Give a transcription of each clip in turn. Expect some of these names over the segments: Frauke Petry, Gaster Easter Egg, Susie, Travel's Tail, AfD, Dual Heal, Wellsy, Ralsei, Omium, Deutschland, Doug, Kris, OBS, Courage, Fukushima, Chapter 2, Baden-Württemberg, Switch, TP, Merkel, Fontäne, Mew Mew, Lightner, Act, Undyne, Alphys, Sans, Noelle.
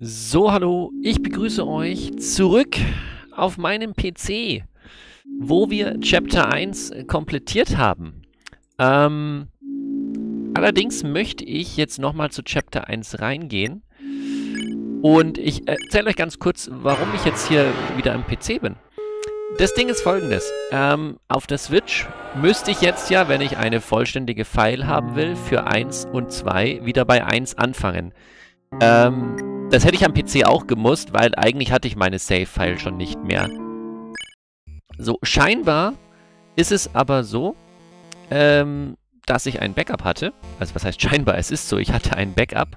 So, hallo, ich begrüße euch zurück auf meinem PC, wo wir Chapter 1 komplettiert haben. Allerdings möchte ich jetzt nochmal zu Chapter 1 reingehen und ich erzähle euch ganz kurz, warum ich jetzt hier wieder am PC bin. Das Ding ist folgendes, auf der Switch müsste ich jetzt ja, wenn ich eine vollständige File haben will, für 1 und 2 wieder bei 1 anfangen. Das hätte ich am PC auch gemusst, weil eigentlich hatte ich meine Save-File schon nicht mehr. So, scheinbar ist es aber so, dass ich ein Backup hatte. Also was heißt scheinbar? Es ist so, ich hatte ein Backup.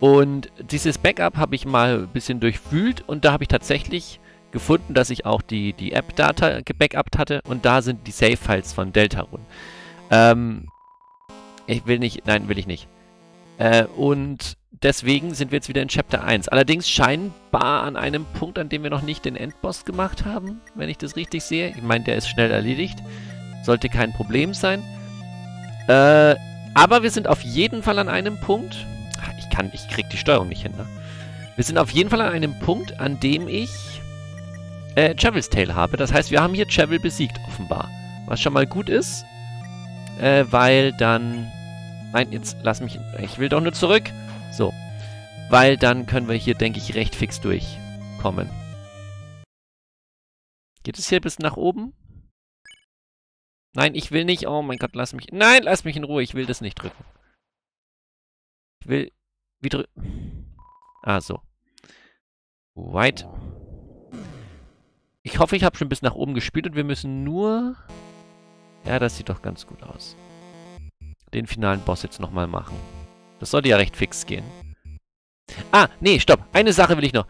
Und dieses Backup habe ich mal ein bisschen durchwühlt und da habe ich tatsächlich gefunden, dass ich auch die App-Data gebackupt hatte und da sind die Save-Files von Deltarune. Will ich nicht. Und deswegen sind wir jetzt wieder in Chapter 1. Allerdings scheinbar an einem Punkt, an dem wir noch nicht den Endboss gemacht haben, wenn ich das richtig sehe. Ich meine, der ist schnell erledigt. Sollte kein Problem sein. Aber wir sind auf jeden Fall an einem Punkt. Ich krieg die Steuerung nicht hin, ne? Wir sind auf jeden Fall an einem Punkt, an dem ich Travel's Tail habe. Das heißt, wir haben hier Travel besiegt, offenbar. Was schon mal gut ist. Weil dann... Nein, jetzt lass mich... Ich will doch nur zurück. So. Weil dann können wir hier, denke ich, recht fix durchkommen. Geht es hier bis nach oben? Nein, ich will nicht. Oh mein Gott, lass mich... Nein, lass mich in Ruhe. Ich will das nicht drücken. Ich will... Wie drücken? Ah, so. Right. Ich hoffe, ich habe schon bis nach oben gespielt und wir müssen nur... Ja, das sieht doch ganz gut aus. Den finalen Boss jetzt nochmal machen. Das sollte ja recht fix gehen. Ah, nee, stopp. Eine Sache will ich noch.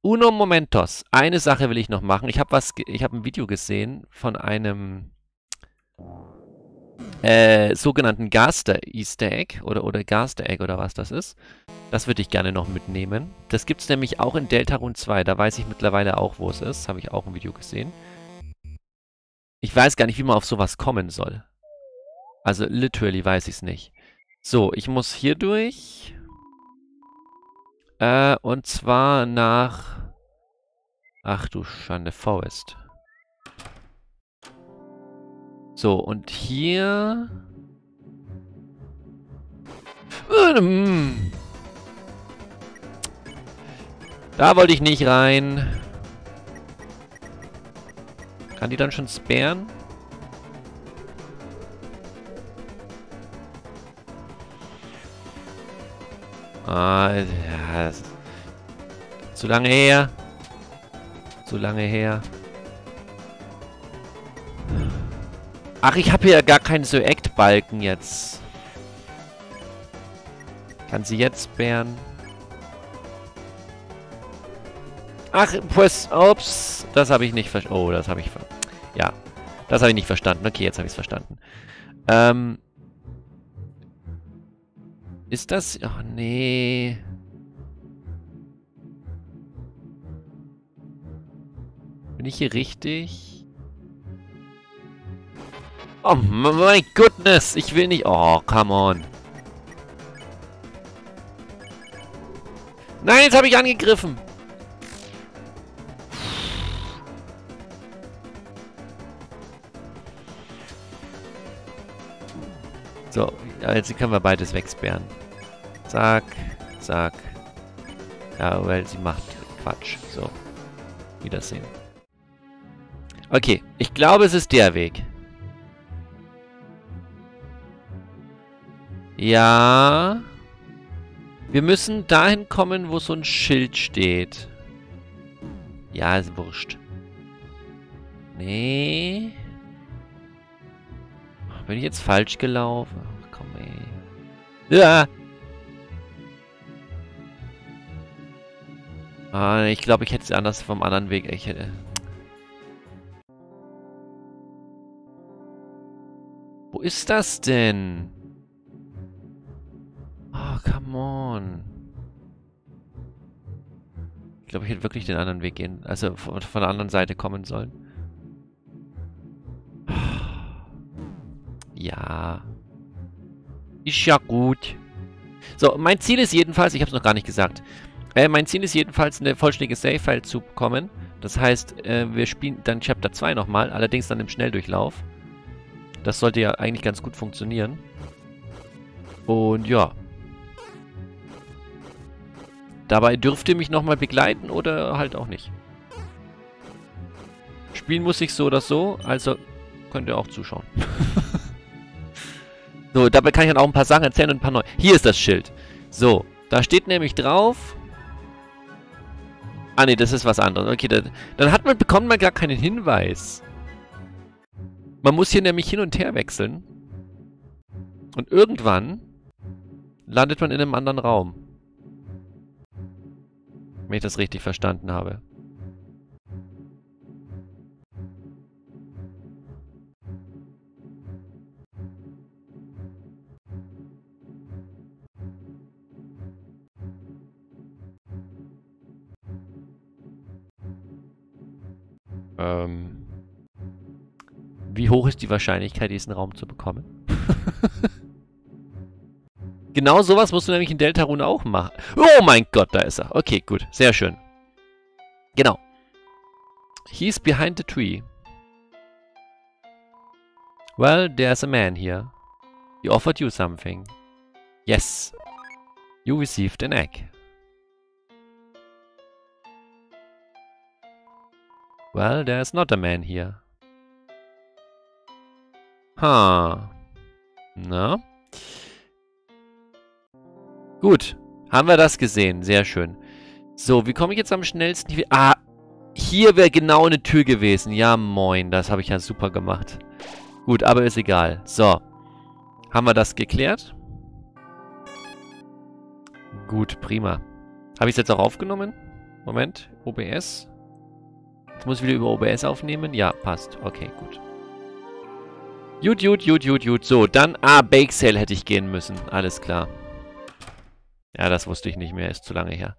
Uno momentos. Eine Sache will ich noch machen. Ich hab ein Video gesehen von einem sogenannten Gaster Easter Egg oder Gaster Egg oder was das ist. Das würde ich gerne noch mitnehmen. Das gibt es nämlich auch in Deltarune 2. Da weiß ich mittlerweile auch, wo es ist. Habe ich auch ein Video gesehen. Ich weiß gar nicht, wie man auf sowas kommen soll. Also, literally weiß ich es nicht. So, ich muss hier durch. Und zwar nach... Ach du Schande, Forest. So, und hier... Da wollte ich nicht rein. Kann die dann schon sparen? Ah, ja. Zu lange her. Zu lange her. Ach, ich habe hier ja gar keinen Select-Balken jetzt. Kann sie jetzt sparen? Ach, pues, ups, das habe ich nicht verstanden. Oh, das habe ich ja, das habe ich nicht verstanden. Okay, jetzt habe ich es verstanden. Ist das... Ach, nee. Bin ich hier richtig? Oh, my goodness, ich will nicht... Oh, come on. Nein, jetzt habe ich angegriffen. So, jetzt können wir beides wegsperren. Zack, zack. Ja, weil sie macht Quatsch. So, wiedersehen. Okay, ich glaube, es ist der Weg. Ja. Wir müssen dahin kommen, wo so ein Schild steht. Ja, ist wurscht. Nee. Bin ich jetzt falsch gelaufen? Ach, komm ey. Ja. Ah, ich glaube, ich hätte es anders vom anderen Weg. Ich hätte... Wo ist das denn? Oh, come on. Ich glaube, ich hätte wirklich den anderen Weg gehen. Also von der anderen Seite kommen sollen. Ja. Ist ja gut. So, mein Ziel ist jedenfalls, ich habe es noch gar nicht gesagt, mein Ziel ist jedenfalls, eine vollständige Save-File zu bekommen. Das heißt, wir spielen dann Chapter 2 nochmal, allerdings dann im Schnelldurchlauf. Das sollte ja eigentlich ganz gut funktionieren. Und ja. Dabei dürft ihr mich nochmal begleiten oder halt auch nicht. Spielen muss ich so oder so, also könnt ihr auch zuschauen. So, dabei kann ich dann auch ein paar Sachen erzählen und ein paar neue. Hier ist das Schild. So, da steht nämlich drauf... Ah ne, das ist was anderes. Okay, dann hat man, bekommt man gar keinen Hinweis. Man muss hier nämlich hin und her wechseln. Und irgendwann landet man in einem anderen Raum. Wenn ich das richtig verstanden habe. Wie hoch ist die Wahrscheinlichkeit, diesen Raum zu bekommen? Genau sowas musst du nämlich in Deltarune auch machen. Oh mein Gott, da ist er. Okay, gut. Sehr schön. Genau. He's behind the tree. Well, there's a man here. He offered you something. Yes. You received an egg. Well, there's not a man here. Ha. Na? Gut. Haben wir das gesehen. Sehr schön. So, wie komme ich jetzt am schnellsten... Ah, hier wäre genau eine Tür gewesen. Ja, moin. Das habe ich ja super gemacht. Gut, aber ist egal. So. Haben wir das geklärt? Gut, prima. Habe ich es jetzt auch aufgenommen? Moment. OBS. Jetzt muss ich wieder über OBS aufnehmen. Ja, passt. Okay, gut. Gut. So, dann... Ah, Bake Sale hätte ich gehen müssen. Alles klar. Ja, das wusste ich nicht mehr. Ist zu lange her.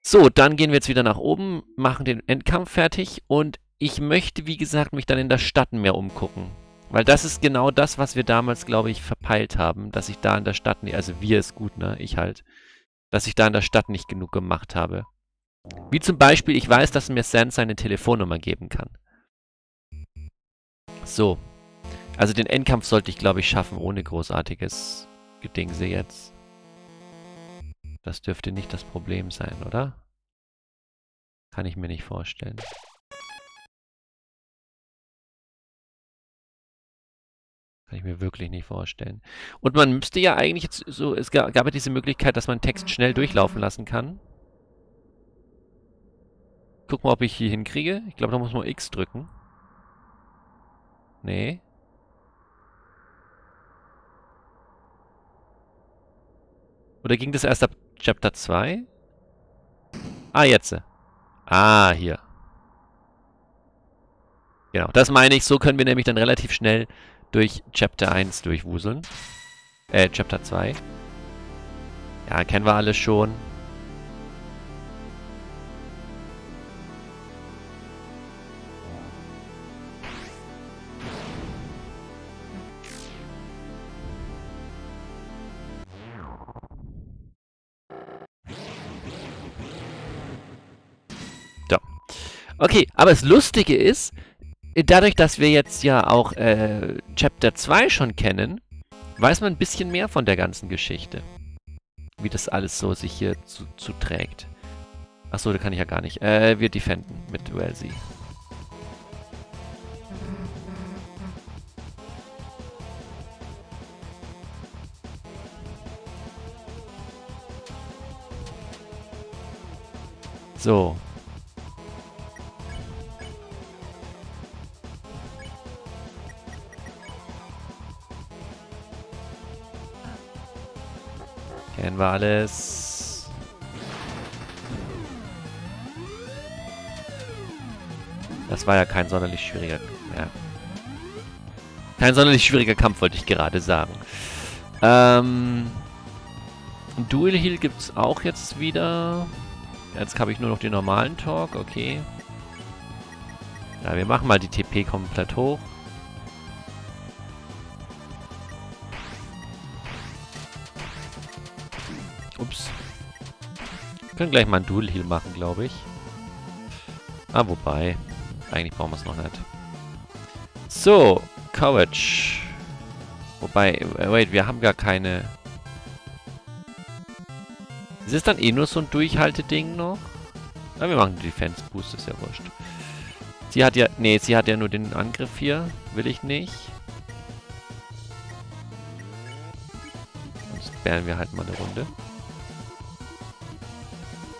So, dann gehen wir jetzt wieder nach oben, machen den Endkampf fertig und ich möchte, wie gesagt, mich dann in das Stadtmeer umgucken. Weil das ist genau das, was wir damals, glaube ich, verpeilt haben, dass ich da in der Stadt... Also wir ist gut, ne? Ich halt. Dass ich da in der Stadt nicht genug gemacht habe. Wie zum Beispiel, ich weiß, dass mir Sans seine Telefonnummer geben kann. So. Also den Endkampf sollte ich, glaube ich, schaffen, ohne großartiges Gedingse jetzt. Das dürfte nicht das Problem sein, oder? Kann ich mir nicht vorstellen. Kann ich mir wirklich nicht vorstellen. Und man müsste ja eigentlich jetzt so... Es gab ja diese Möglichkeit, dass man Text schnell durchlaufen lassen kann. Guck mal, ob ich hier hinkriege. Ich glaube, da muss man X drücken. Nee. Oder ging das erst ab Chapter 2? Ah, jetzt. Ah, hier. Genau, das meine ich. So können wir nämlich dann relativ schnell durch Chapter 1 durchwuseln. Chapter 2. Ja, kennen wir alles schon. Okay, aber das Lustige ist, dadurch, dass wir jetzt ja auch Chapter 2 schon kennen, weiß man ein bisschen mehr von der ganzen Geschichte. Wie das alles so sich hier zuträgt. Achso, da kann ich ja gar nicht. Wir defenden mit Wellsy. So. Kennen wir alles. Das war ja kein sonderlich schwieriger Kampf. Ja. Kein sonderlich schwieriger Kampf, wollte ich gerade sagen. Dual Heal gibt es auch jetzt wieder. Jetzt habe ich nur noch den normalen Talk. Okay. Ja, wir machen mal die TP komplett hoch. Ups. Wir können gleich mal ein Dual Heal machen, glaube ich. Ah, wobei. Eigentlich brauchen wir es noch nicht. So, Courage. Wobei, wait, wir haben gar keine... Ist es dann eh nur so ein Durchhalte-Ding noch? Ah, wir machen den Defense Boost, ist ja wurscht. Sie hat ja... Nee, sie hat ja nur den Angriff hier. Will ich nicht. Sonst sperren wir halt mal eine Runde.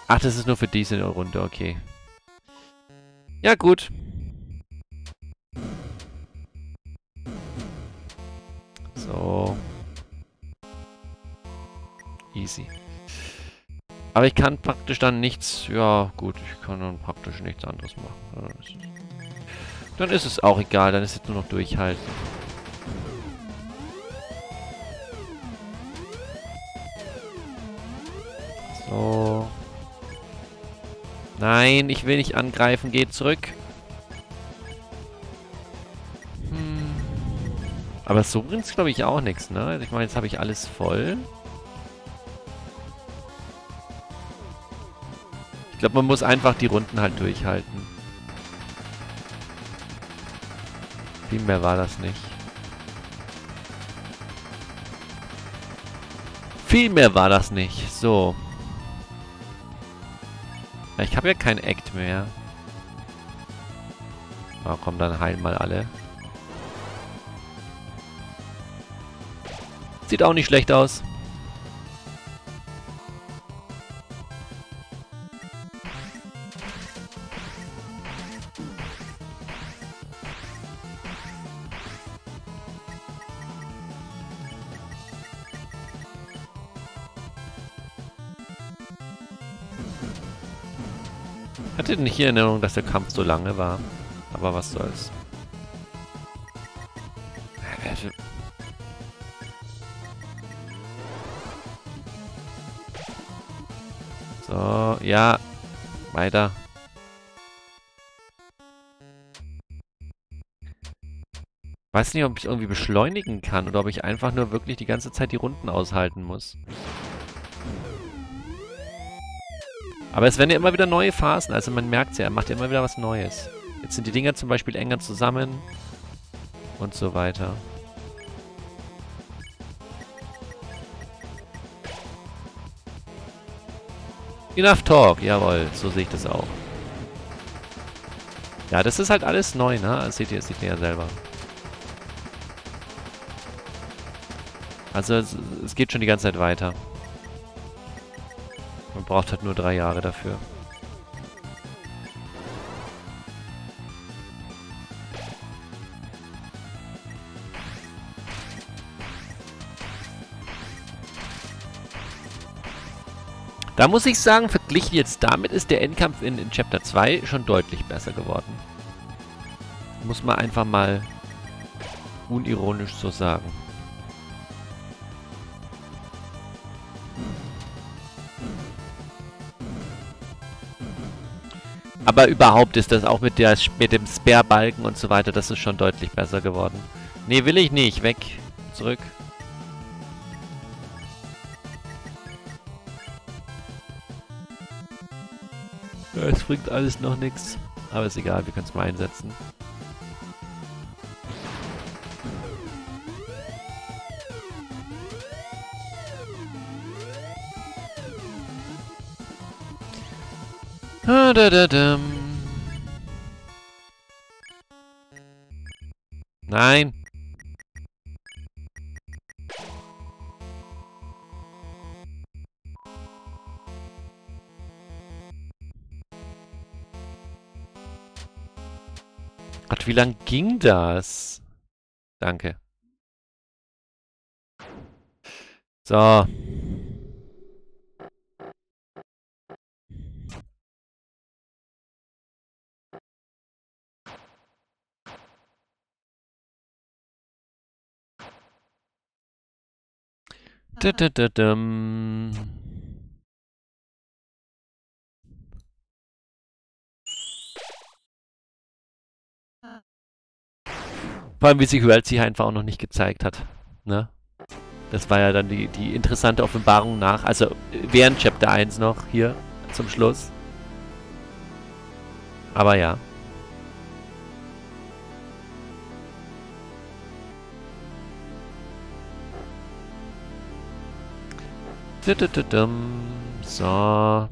Ach, das ist nur für diese Runde, okay. Ja, gut. So. Easy. Aber ich kann praktisch dann nichts... Ja, gut, ich kann dann praktisch nichts anderes machen. Dann ist es auch egal, dann ist es nur noch durchhalten. So. Nein, ich will nicht angreifen. Geht zurück. Hm. Aber so bringt es, glaube ich, auch nichts, ne? Ich meine, jetzt habe ich alles voll. Ich glaube, man muss einfach die Runden halt durchhalten. Viel mehr war das nicht. Viel mehr war das nicht. So. Ich habe ja kein Act mehr. Oh, komm, dann heilen mal alle. Sieht auch nicht schlecht aus. Ich hatte nicht in Erinnerung, dass der Kampf so lange war. Aber was soll's. So, ja. Weiter. Weiß nicht, ob ich irgendwie beschleunigen kann oder ob ich einfach nur wirklich die ganze Zeit die Runden aushalten muss. Aber es werden ja immer wieder neue Phasen, also man merkt es ja, er macht ja immer wieder was Neues. Jetzt sind die Dinger zum Beispiel enger zusammen und so weiter. Enough Talk, jawohl, so sehe ich das auch. Ja, das ist halt alles neu, ne? Das seht ihr, ja selber. Also es geht schon die ganze Zeit weiter. Man braucht halt nur 3 Jahre dafür. Da muss ich sagen, verglichen jetzt damit ist der Endkampf in Chapter 2 schon deutlich besser geworden. Muss man einfach mal unironisch so sagen. Aber überhaupt ist das auch mit dem Sperrbalken und so weiter, das ist schon deutlich besser geworden. Nee, will ich nicht. Weg. Zurück. Ja, es bringt alles noch nichts. Aber ist egal, wir können es mal einsetzen. Nein. Gott, wie lang ging das? Danke. So. Vor allem, wie sich Wellsy einfach auch noch nicht gezeigt hat. Ne? Das war ja dann die interessante Offenbarung nach, also während Chapter 1 noch, hier zum Schluss. Aber ja. So.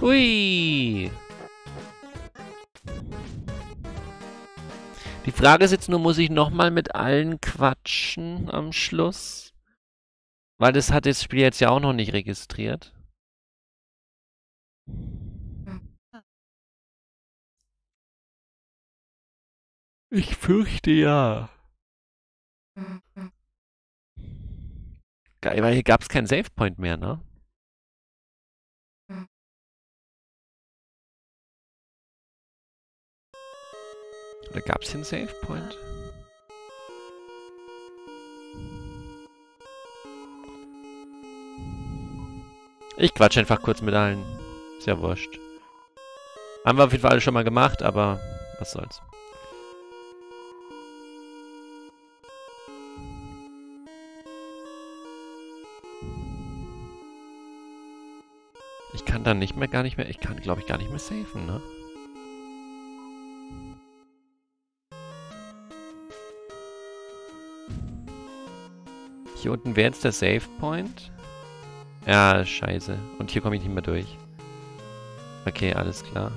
Hui! Die Frage ist jetzt nur, muss ich nochmal mit allen quatschen am Schluss? Weil das hat das Spiel jetzt ja auch noch nicht registriert. Ich fürchte ja. Geil, weil hier gab es keinen Savepoint mehr, ne? Oder gab es den Savepoint? Ich quatsche einfach kurz mit allen. Ist ja wurscht. Haben wir auf jeden Fall alle schon mal gemacht, aber was soll's. Ich kann dann nicht mehr, ich kann glaube ich gar nicht mehr saven, ne? Hier unten wäre jetzt der Save Point. Ja, scheiße. Und hier komme ich nicht mehr durch. Okay, alles klar.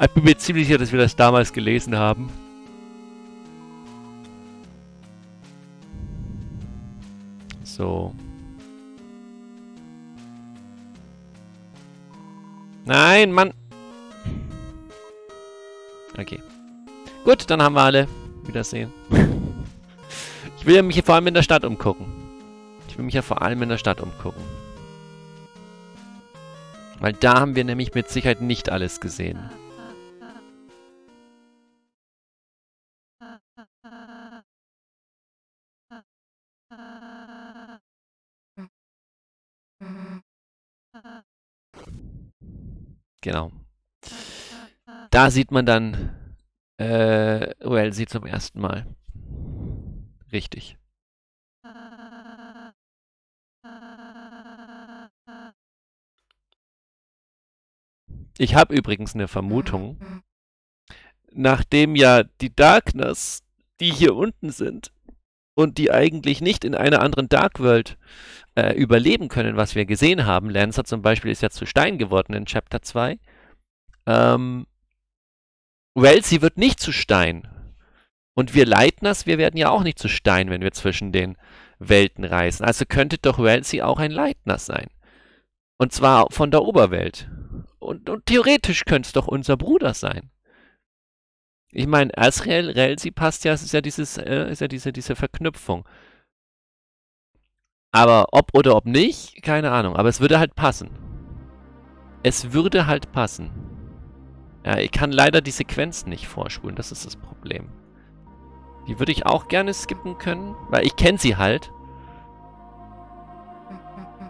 Ich bin mir ziemlich sicher, dass wir das damals gelesen haben. So. Nein, Mann! Okay. Gut, dann haben wir alle. Wiedersehen. Ich will mich hier vor allem in der Stadt umgucken. Weil da haben wir nämlich mit Sicherheit nicht alles gesehen. Genau. Da sieht man dann Wellsy zum ersten Mal. Richtig. Ich habe übrigens eine Vermutung, nachdem ja die Darkness, die hier unten sind und die eigentlich nicht in einer anderen Dark World überleben können, was wir gesehen haben. Lancer zum Beispiel ist ja zu Stein geworden in Chapter 2. Wellsy wird nicht zu Stein. Und wir Lightners, wir werden ja auch nicht zu Stein, wenn wir zwischen den Welten reisen. Also könnte doch Wellsy auch ein Lightner sein. Und zwar von der Oberwelt. Und theoretisch könnte es doch unser Bruder sein. Ich meine, Asriel, Ralsei passt ja, es ist ja, diese Verknüpfung. Aber ob oder ob nicht, keine Ahnung. Aber es würde halt passen. Ja, ich kann leider die Sequenz nicht vorspulen. Das ist das Problem. Die würde ich auch gerne skippen können. Weil ich kenne sie halt.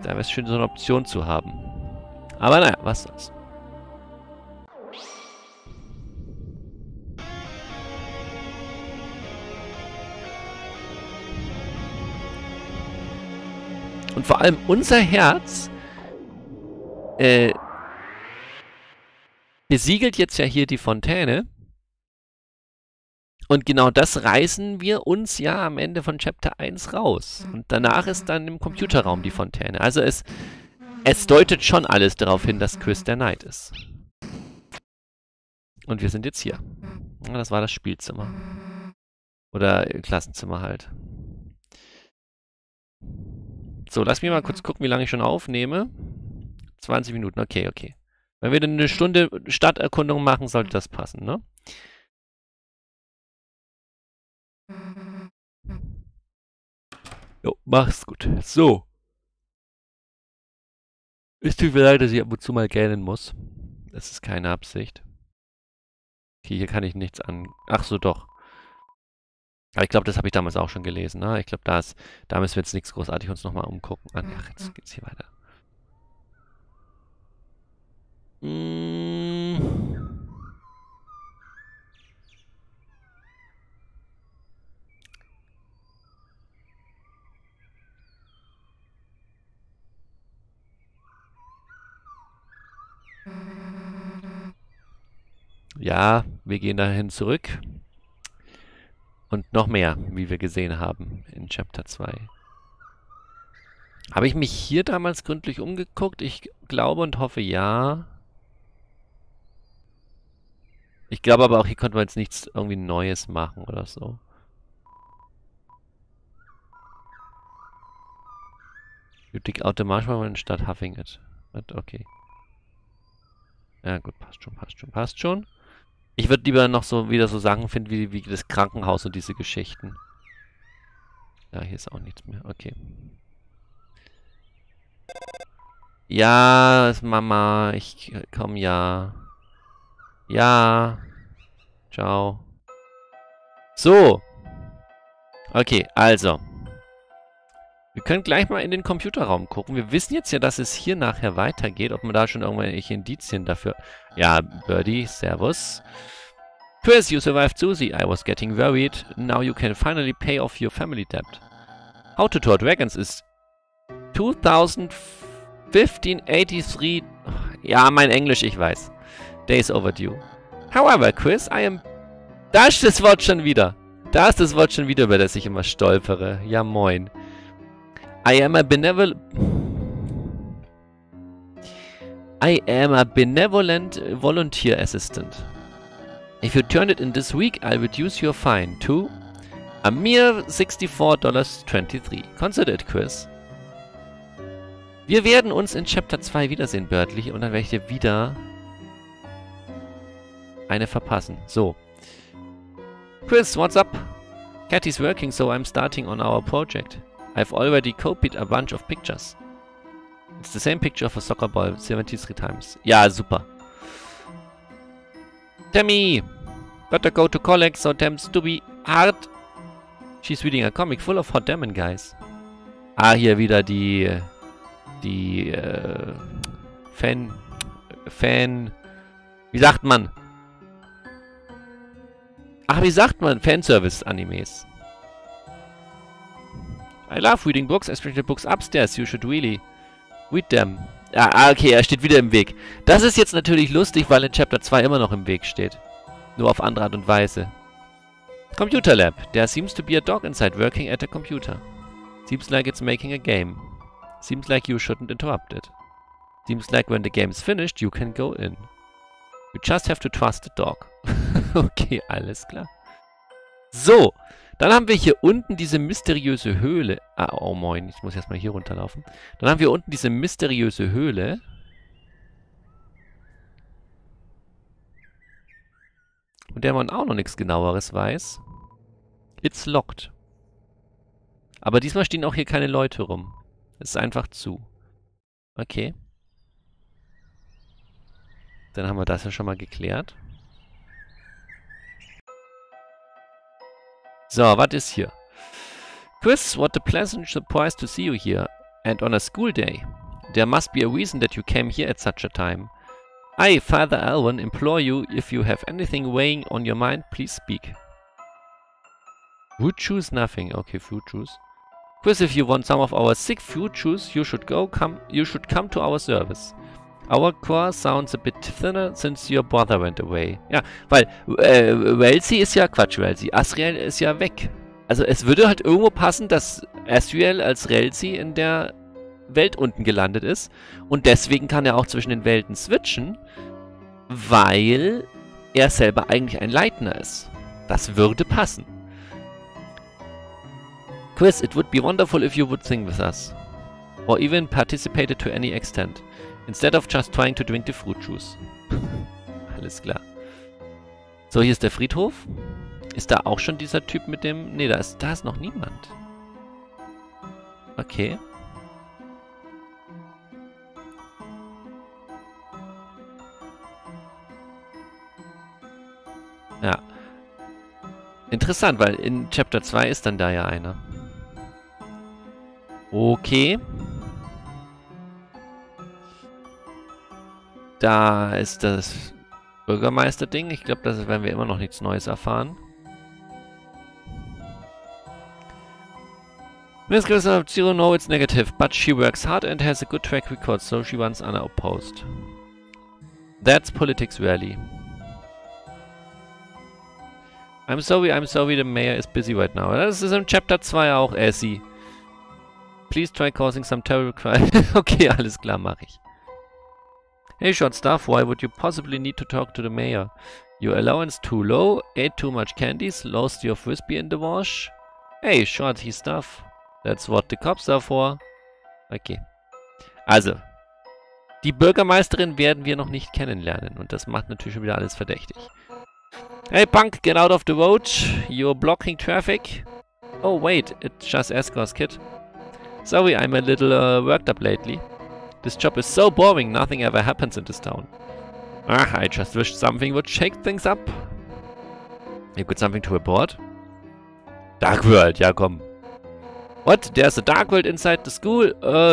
Da wäre es schön, so eine Option zu haben. Aber naja, was soll's. Und vor allem unser Herz besiegelt jetzt ja hier die Fontäne. Und genau das reißen wir uns ja am Ende von Chapter 1 raus. Und danach ist dann im Computerraum die Fontäne. Also es deutet schon alles darauf hin, dass Kris der Knight ist. Und wir sind jetzt hier. Das war das Spielzimmer. Oder Klassenzimmer halt. So, lass mich mal kurz gucken, wie lange ich schon aufnehme. 20 Minuten, okay, okay. Wenn wir dann eine Stunde Stadterkundung machen, sollte das passen, ne? Jo, mach's gut. So. Es tut mir leid, dass ich ab und zu mal gähnen muss. Das ist keine Absicht. Okay, hier kann ich nichts an... Ach so, doch. Aber ich glaube, das habe ich damals auch schon gelesen. Ne? Ich glaube, da müssen wir jetzt nichts großartig uns nochmal umgucken. Ach, jetzt geht's hier weiter. Ja, wir gehen dahin zurück. Und noch mehr, wie wir gesehen haben in Chapter 2. Habe ich mich hier damals gründlich umgeguckt? Ich glaube und hoffe, ja. Ich glaube aber auch, hier konnte man jetzt nichts irgendwie Neues machen oder so. You dig out the marshmallow statt huffing it. Okay. Ja gut, passt schon, passt schon, passt schon. Ich würde lieber noch so wieder so Sachen finden wie das Krankenhaus und diese Geschichten. Ja, hier ist auch nichts mehr. Okay. Ja, ist Mama. Ich komm, ja. Ja. Ciao. So. Okay, also. Wir können gleich mal in den Computerraum gucken. Wir wissen jetzt ja, dass es hier nachher weitergeht. Ob man da schon irgendwelche Indizien dafür... Ja, Birdie, servus. Chris, you survived Susie. I was getting worried. Now you can finally pay off your family debt. How to Tour Dragons is 2015-83... Ja, mein Englisch, ich weiß. Days overdue. However, Chris, I am... Da ist das Wort schon wieder. Da ist das Wort schon wieder, über das ich immer stolpere. Ja, moin. I am a benevolent volunteer assistant. If you turn it in this week, I'll reduce your fine to a mere $64.23. Consider it, Chris. Wir werden uns in Chapter 2 wiedersehen, Berdly, und dann werde ich dir wieder eine verpassen. So. Chris, what's up? Kathy's working, so I'm starting on our project. I've already copied a bunch of pictures. It's the same picture of a soccer ball 73 times. Ja, super. Tammy! Gotta go to college, so temps to be hard. She's reading a comic full of hot demon guys. Ah, hier wieder die wie sagt man? Ach, wie sagt man? Fanservice-Animes. I love reading books, especially books upstairs. You should really read them. Ah, okay, er steht wieder im Weg. Das ist jetzt natürlich lustig, weil in Chapter 2 immer noch im Weg steht. Nur auf andere Art und Weise. Computer Lab. There seems to be a dog inside working at a computer. Seems like it's making a game. Seems like you shouldn't interrupt it. Seems like when the game's finished, you can go in. You just have to trust the dog. Okay, alles klar. So. Dann haben wir hier unten diese mysteriöse Höhle. Ah, oh moin, ich muss erstmal hier runterlaufen. Dann haben wir unten diese mysteriöse Höhle. Und der man auch noch nichts genaueres weiß. It's locked. Aber diesmal stehen auch hier keine Leute rum. Es ist einfach zu. Okay. Dann haben wir das ja schon mal geklärt. So, was ist hier? Chris, what a pleasant surprise to see you here, and on a school day. There must be a reason that you came here at such a time. I, Father Alwyn, implore you, if you have anything weighing on your mind, please speak. Fruit juice? Nothing. Okay, fruit juice. Chris, if you want some of our sick fruit juice, you should come to our service. Our core sounds a bit thinner since your brother went away. Ja, weil Wellsy ist ja Quatsch, Wellsy. Asriel ist ja weg. Also es würde halt irgendwo passen, dass Asriel als Wellsy in der Welt unten gelandet ist. Und deswegen kann er auch zwischen den Welten switchen, weil er selber eigentlich ein Lightner ist. Das würde passen. Chris, it would be wonderful if you would sing with us. Or even participated to any extent. Instead of just trying to drink the fruit juice. Alles klar. So, hier ist der Friedhof. Ist da auch schon dieser Typ mit dem... Ne, da ist noch niemand. Okay. Ja. Interessant, weil in Chapter 2 ist dann da ja einer. Okay. Da ist das Bürgermeister-Ding. Ich glaube, da werden wir immer noch nichts Neues erfahren. Miss Kris Zero, no, it's negative, but she works hard and has a good track record, so she runs unopposed. That's politics, really. I'm sorry, the mayor is busy right now. Das ist im Chapter 2 auch, Assi. Please try causing some terrible crime. Okay, alles klar, mache ich. Hey, short staff, why would you possibly need to talk to the mayor? Your allowance too low, ate too much candies, lost your frisbee in the wash. Hey, shorty staff. That's what the cops are for. Okay. Also, die Bürgermeisterin werden wir noch nicht kennenlernen. Und das macht natürlich schon wieder alles verdächtig. Hey, Punk, get out of the road. You're blocking traffic. Oh, wait, it's just Escort's kid. Sorry, I'm a little worked up lately. This job is so boring, nothing ever happens in this town. Ah, I just wish something would shake things up. You got something to report? Dark World, ja komm. What? There's a Dark World inside the school?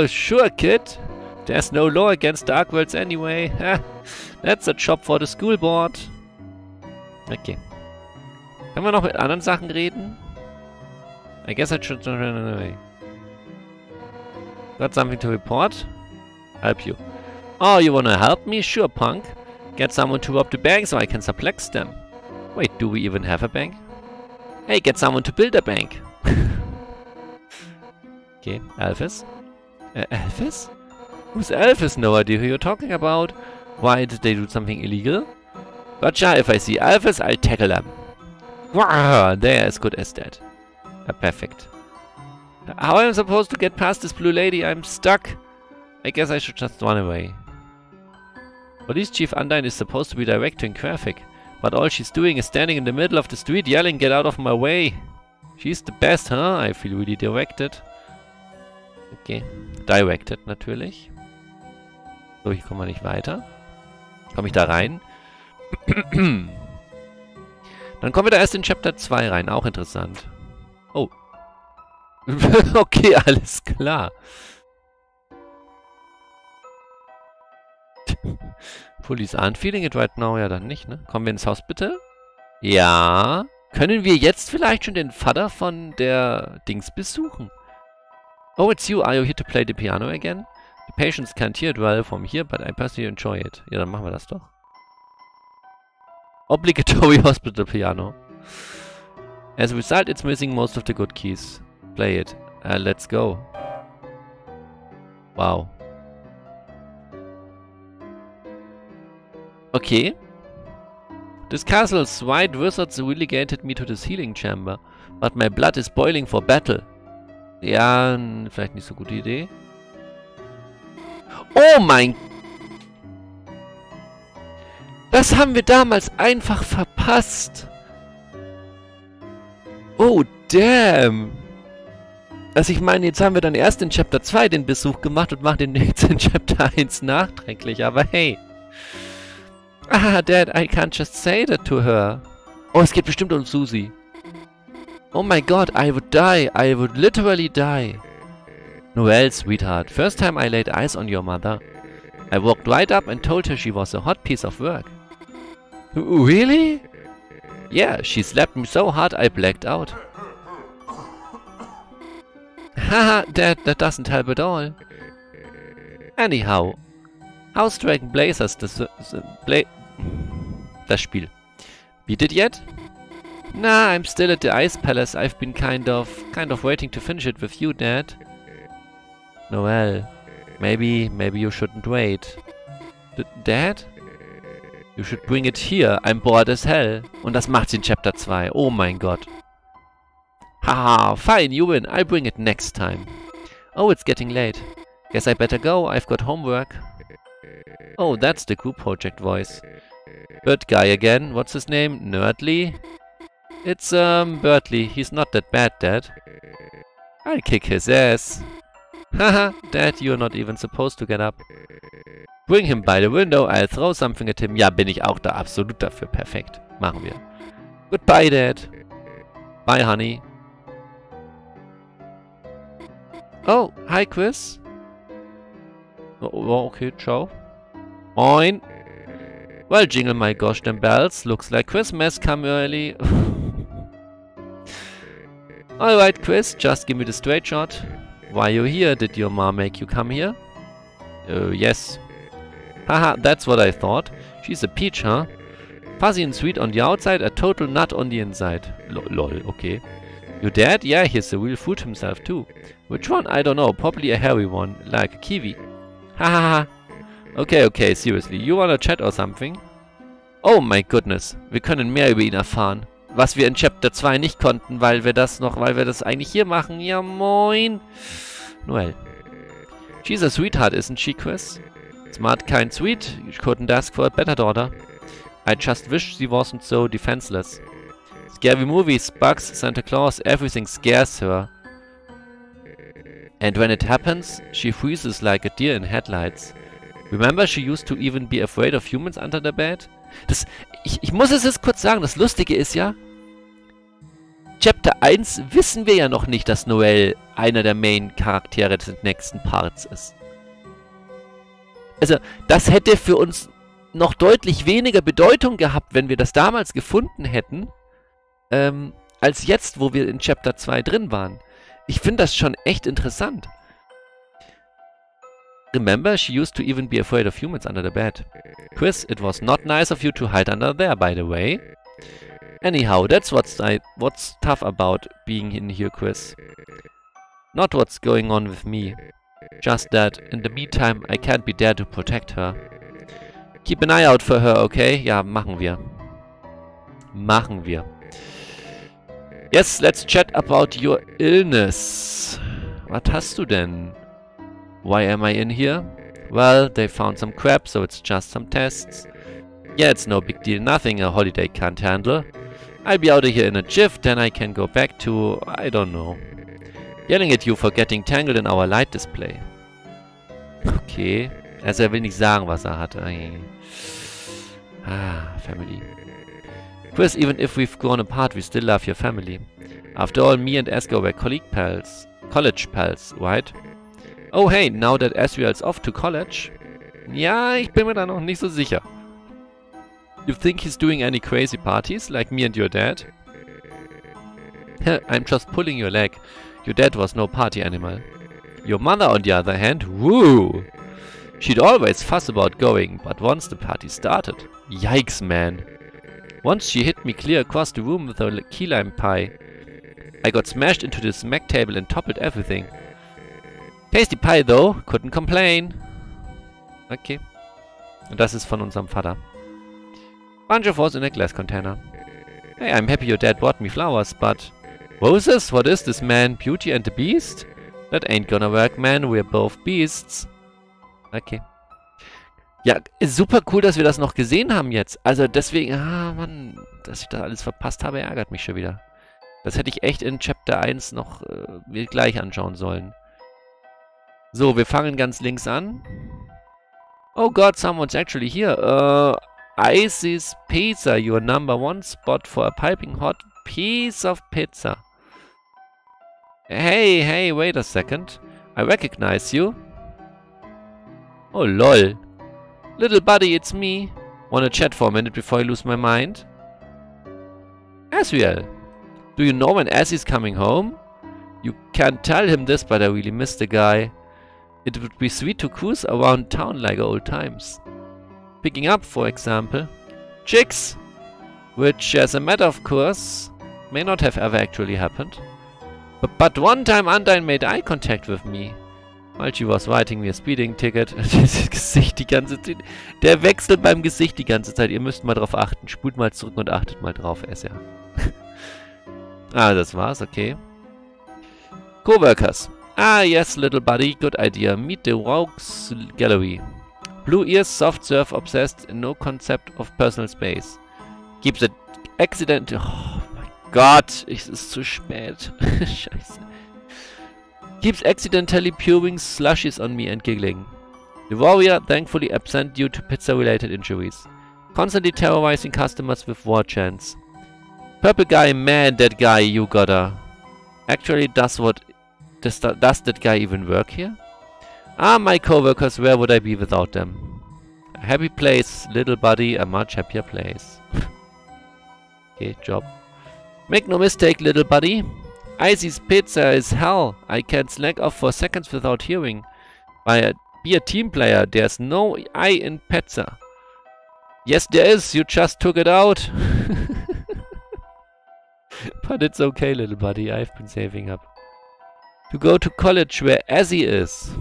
Sure, kid. There's no law against Dark Worlds anyway. That's a job for the school board. Okay. Können wir noch mit anderen Sachen reden? I guess I should run away. Got something to report? Help you. Oh, you wanna help me? Sure, punk. Get someone to rob the bank so I can suplex them. Wait, do we even have a bank? Hey, get someone to build a bank. Okay, Alphys? Alphys? Who's Alphys? No idea who you're talking about. Why did they do something illegal? Gotcha, if I see Alphys, I'll tackle them. Wow, they're as good as dead. Perfect. How am I supposed to get past this blue lady? I'm stuck. I guess I should just run away. Police Chief Undyne is supposed to be directing traffic, but all she's doing is standing in the middle of the street yelling, get out of my way. She's the best, huh? I feel really directed. Okay, directed natürlich. So, hier kommen wir nicht weiter. Komme ich da rein? Dann kommen wir da erst in Chapter 2 rein, auch interessant. Oh. Okay, alles klar. Police aren't feeling it right now, ja dann nicht, ne? Kommen wir ins Haus bitte? Ja. Können wir jetzt vielleicht schon den Vater von der Dings besuchen? Oh, it's you. Are you here to play the piano again? The patients can't hear it well from here, but I personally enjoy it. Ja, dann machen wir das doch. Obligatory hospital piano. As a result, it's missing most of the good keys. Play it. Let's go. Wow. Okay. This castle's white wizards relegated me to this healing chamber, but my blood is boiling for battle. Ja, vielleicht nicht so gute Idee. Oh mein... Das haben wir damals einfach verpasst. Oh, damn. Also ich meine, jetzt haben wir dann erst in Chapter 2 den Besuch gemacht und machen den jetzt in Chapter 1 nachträglich, aber hey. Ah, Dad, I can't just say that to her. Oh, es geht bestimmt um Susie. Oh my god, I would die. I would literally die. Noelle, sweetheart, first time I laid eyes on your mother, I walked right up and told her she was a hot piece of work. Really? Yeah, she slapped me so hard I blacked out. Haha, Dad, that doesn't help at all. Anyhow, House Dragon Blazers, das Spiel. Beat it yet? Nah, I'm still at the Ice Palace. I've been kind of waiting to finish it with you, Dad. Noelle, maybe you shouldn't wait. Dad? You should bring it here. I'm bored as hell. Und das macht's in Chapter 2. Oh mein Gott. Haha, fine, you win. I'll bring it next time. Oh, it's getting late. Guess I better go. I've got homework. Oh, that's the group project voice. Bird guy again. What's his name? Nerdly? It's, Berdly. He's not that bad, Dad. I'll kick his ass. Haha, Dad, you're not even supposed to get up. Bring him by the window, I'll throw something at him. Ja, bin ich auch da absolut dafür. Perfekt. Machen wir. Goodbye, Dad. Bye, Honey. Oh, hi, Kris. Oh, okay, ciao. Moin. Well, jingle my gosh, them bells. Looks like Christmas come early. Alright, Kris, just give me the straight shot. Why you here? Did your mom make you come here? Yes. Haha, that's what I thought. She's a peach, huh? Fuzzy and sweet on the outside, a total nut on the inside. Lol, okay. Your dad? Yeah, he's a real food himself too. Which one? I don't know, probably a hairy one, like a kiwi. Hahaha. Okay, seriously, you wanna chat or something? Oh mein goodness, wir können mehr über ihn erfahren. Was wir in Chapter 2 nicht konnten, weil wir das eigentlich hier machen. Ja, moin. Noelle. She's a sweetheart, isn't she, Kris? Smart, kind, sweet. You couldn't ask for a better daughter. I just wish she wasn't so defenseless. Scary movies, bugs, Santa Claus, everything scares her. And when it happens, she freezes like a deer in headlights. Remember, she used to even be afraid of humans under the bed? Ich muss es jetzt kurz sagen, das Lustige ist ja, Chapter 1 wissen wir ja noch nicht, dass Noelle einer der Main-Charaktere des nächsten Parts ist. Also, das hätte für uns noch deutlich weniger Bedeutung gehabt, wenn wir das damals gefunden hätten, als jetzt, wo wir in Chapter 2 drin waren. Ich finde das schon echt interessant. Remember, she used to even be afraid of humans under the bed. Kris, it was not nice of you to hide under there, by the way. Anyhow, that's what's tough about being in here, Kris. Not what's going on with me. Just that, in the meantime, I can't be there to protect her. Keep an eye out for her, okay? Ja, machen wir. Machen wir. Yes, let's chat about your illness. Was hast du denn? Why am I in here? Well, they found some crap, so it's just some tests. Yeah, it's no big deal, nothing a holiday can't handle. I'll be out of here in a jiff, then I can go back to... I don't know. Yelling at you for getting tangled in our light display. Okay. Also will nicht sagen, was hatte. Ah, family. Kris, even if we've grown apart, we still love your family. After all, me and Asriel were college pals, right? Oh hey, now that Asriel's off to college? Ja, ich bin mir da noch nicht so sicher. You think he's doing any crazy parties, like me and your dad? I'm just pulling your leg. Your dad was no party animal. Your mother, on the other hand, woo! She'd always fuss about going, but once the party started... Yikes, man. Once she hit me clear across the room with her key lime pie. I got smashed into the smack table and toppled everything. Tasty Pie, though. Couldn't complain. Okay. Und das ist von unserem Vater. Bunch of us in a glass container. Hey, I'm happy your dad bought me flowers, but... Roses? What is this, man? Beauty and the Beast? That ain't gonna work, man. We're both beasts. Okay. Ja, super cool, dass wir das noch gesehen haben jetzt. Also deswegen... Ah, Mann. Dass ich da alles verpasst habe, ärgert mich schon wieder. Das hätte ich echt in Chapter 1 noch mir gleich anschauen sollen. So, wir fangen ganz links an. Oh God, someone's actually here. Icy's Pizza, your #1 spot for a piping hot piece of pizza. Hey, wait a second. I recognize you. Oh, lol. Little buddy, it's me. Wanna chat for a minute before I lose my mind? Asriel, do you know when Assy's coming home? You can't tell him this, but I really miss the guy. It would be sweet to cruise around town like old times. Picking up, for example, chicks, which as a matter of course may not have ever actually happened. But one time Undyne made eye contact with me while she was writing me a speeding ticket. Dieses Gesicht die ganze Zeit. Der wechselt beim Gesicht die ganze Zeit. Ihr müsst mal drauf achten. Spult mal zurück und achtet mal drauf, SR. Ah, das war's, okay. Coworkers. Ah, yes, little buddy, good idea. Meet the Rogues Gallery. Blue ears, soft serve, obsessed, no concept of personal space. Keeps it accident... Oh mein Gott, es ist zu spät. Scheiße. Keeps accidentally pewing slushies on me and giggling. The warrior, thankfully absent due to pizza-related injuries. Constantly terrorizing customers with war chants. Purple guy, man, that guy, you gotta. Actually, does that guy even work here? Ah, my coworkers, where would I be without them? A happy place, little buddy, a much happier place. Okay, job. Make no mistake, little buddy. Icy's Pizza is hell. I can't slack off for seconds without hearing. Be a team player. There's no I in pizza. Yes, there is. You just took it out. But it's okay, little buddy. I've been saving up to go to college where Azzy is.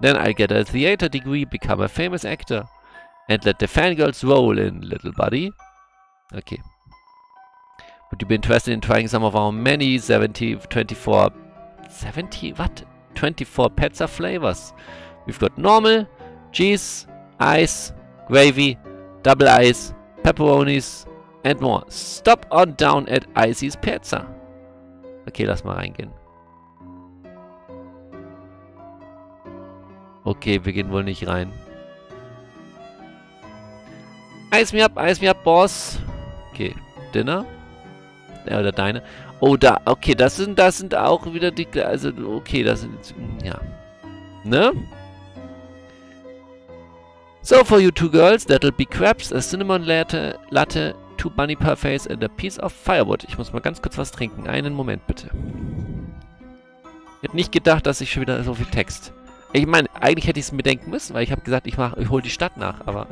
Then I'll get a theater degree, become a famous actor, and let the fangirls roll in, little buddy. Okay. Would you be interested in trying some of our many 24 pizza flavors? We've got normal, cheese, ice, gravy, double ice, pepperonis and more. Stop on down at Icy's Pizza. Okay, lass mal reingehen. Okay, wir gehen wohl nicht rein. Ice me up, Boss. Okay, Dinner. Oder deine. Oh, da. Okay, das sind auch wieder die... Also, okay, das sind... Ja. Ne? So, for you two girls, that'll be crabs, a cinnamon latte, two bunny parfaits and a piece of firewood. Ich muss mal ganz kurz was trinken. Einen Moment, bitte. Ich hätte nicht gedacht, dass ich schon wieder so viel Text... Ich meine, eigentlich hätte ich es mir denken müssen, weil ich habe gesagt, ich hole die Stadt nach, aber...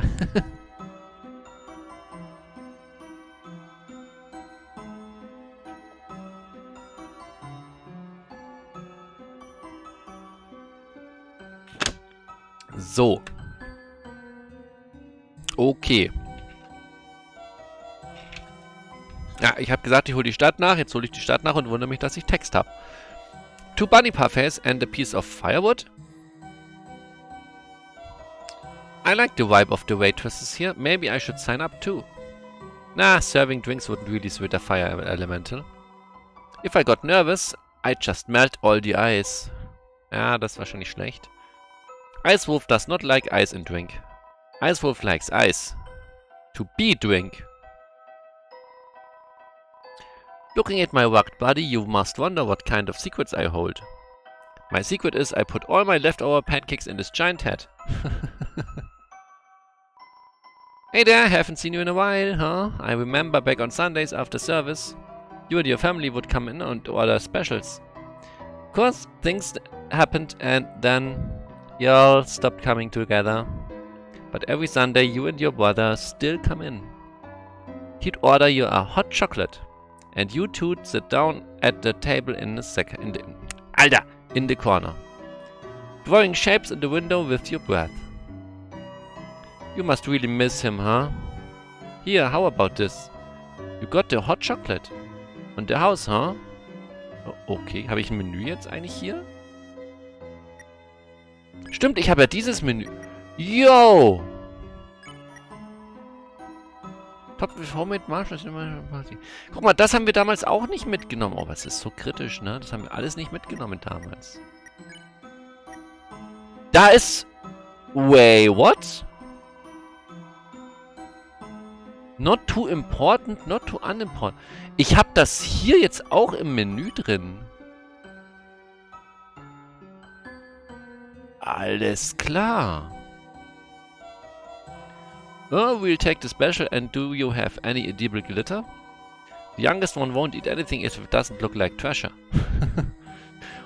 So. Okay. Ja, ich habe gesagt, ich hole die Stadt nach. Jetzt hole ich die Stadt nach und wundere mich, dass ich Text habe. Two bunny parfaits and a piece of firewood. I like the vibe of the waitresses here. Maybe I should sign up too. Nah, serving drinks wouldn't really suit a fire elemental. If I got nervous, I'd just melt all the ice. Ja, das war schon nicht schlecht. Icewolf does not like ice in drink. Icewolf likes ice. To be drink. Looking at my rugged body, you must wonder what kind of secrets I hold. My secret is I put all my leftover pancakes in this giant hat. Hey there, haven't seen you in a while, huh? I remember back on Sundays after service, you and your family would come in and order specials. Of course, things happened and then... Y'all stopped coming together, but every Sunday you and your brother still come in. He'd order you a hot chocolate, and you two'd sit down at the table in the corner, drawing shapes in the window with your breath. You must really miss him, huh? Here, how about this? You got the hot chocolate on the house, huh? Okay, habe ich ein Menü jetzt eigentlich hier? Stimmt, ich habe ja dieses Menü. Yo! Top with Homemade Marshmallows. Guck mal, das haben wir damals auch nicht mitgenommen. Oh, aber es ist so kritisch, ne? Das haben wir alles nicht mitgenommen damals. Da ist... Wait, what? Not too important, not too unimportant. Ich habe das hier jetzt auch im Menü drin. Alles klar. Oh, we'll take the special and do you have any edible glitter? The youngest one won't eat anything if it doesn't look like treasure.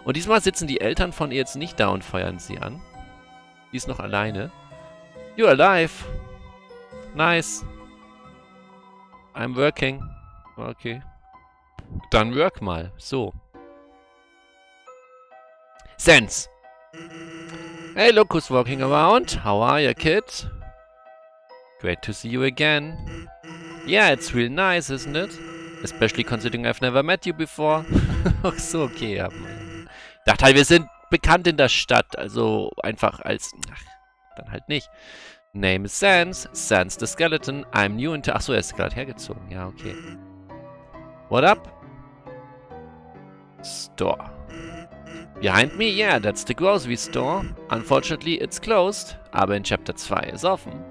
Und diesmal sitzen die Eltern von ihr jetzt nicht da und feuern sie an. Die ist noch alleine. You're alive. Nice. I'm working. Okay. Dann work mal. So. Sans. Hey, look who's walking around. How are you, kid? Great to see you again. Yeah, it's real nice, isn't it? Especially considering I've never met you before. Ach so, okay. Ja. Ich dachte halt, wir sind bekannt in der Stadt. Also einfach als... Ach, dann halt nicht. Name is Sans. Sans the Skeleton. I'm new into... Ach so, er ist gerade hergezogen. Ja, okay. What up? Store. Behind me? Yeah, that's the grocery store. Unfortunately, it's closed. Aber in Chapter 2 ist offen.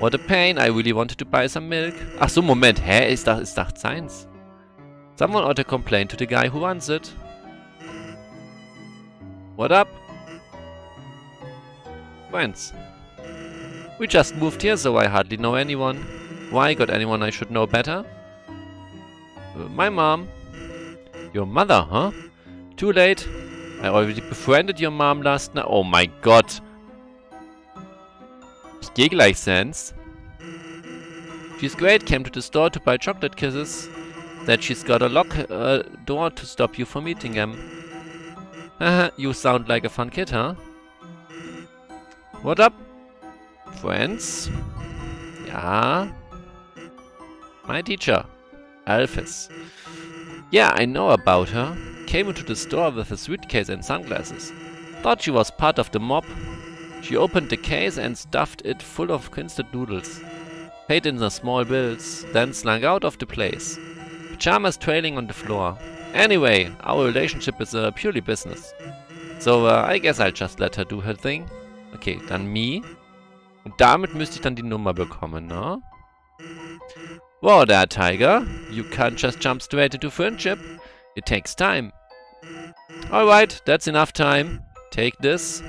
What a pain, I really wanted to buy some milk. Ach so, Moment, hä? Ist das seins? Someone ought to complain to the guy who wants it. What up? Friends. We just moved here, so I hardly know anyone. Why got anyone I should know better? My mom. Your mother, huh? Too late. I already befriended your mom last night. Oh my god. Ich geh gleich, Sans. She's great, came to the store to buy chocolate kisses. That she's got a lock door to stop you from eating them. Haha, you sound like a fun kid, huh? What up? Friends? Ja? My teacher, Alphys. Yeah, I know about her. Came into the store with a suitcase and sunglasses. Thought she was part of the mob. She opened the case and stuffed it full of instant noodles. Paid in the small bills, then slunk out of the place. Pajamas trailing on the floor. Anyway, our relationship is purely business. So, I guess I'll just let her do her thing. Okay, dann me. Und damit müsste ich dann die Nummer bekommen, ne? Wow there, Tiger. You can't just jump straight into friendship. It takes time. Alright, that's enough time. Take this.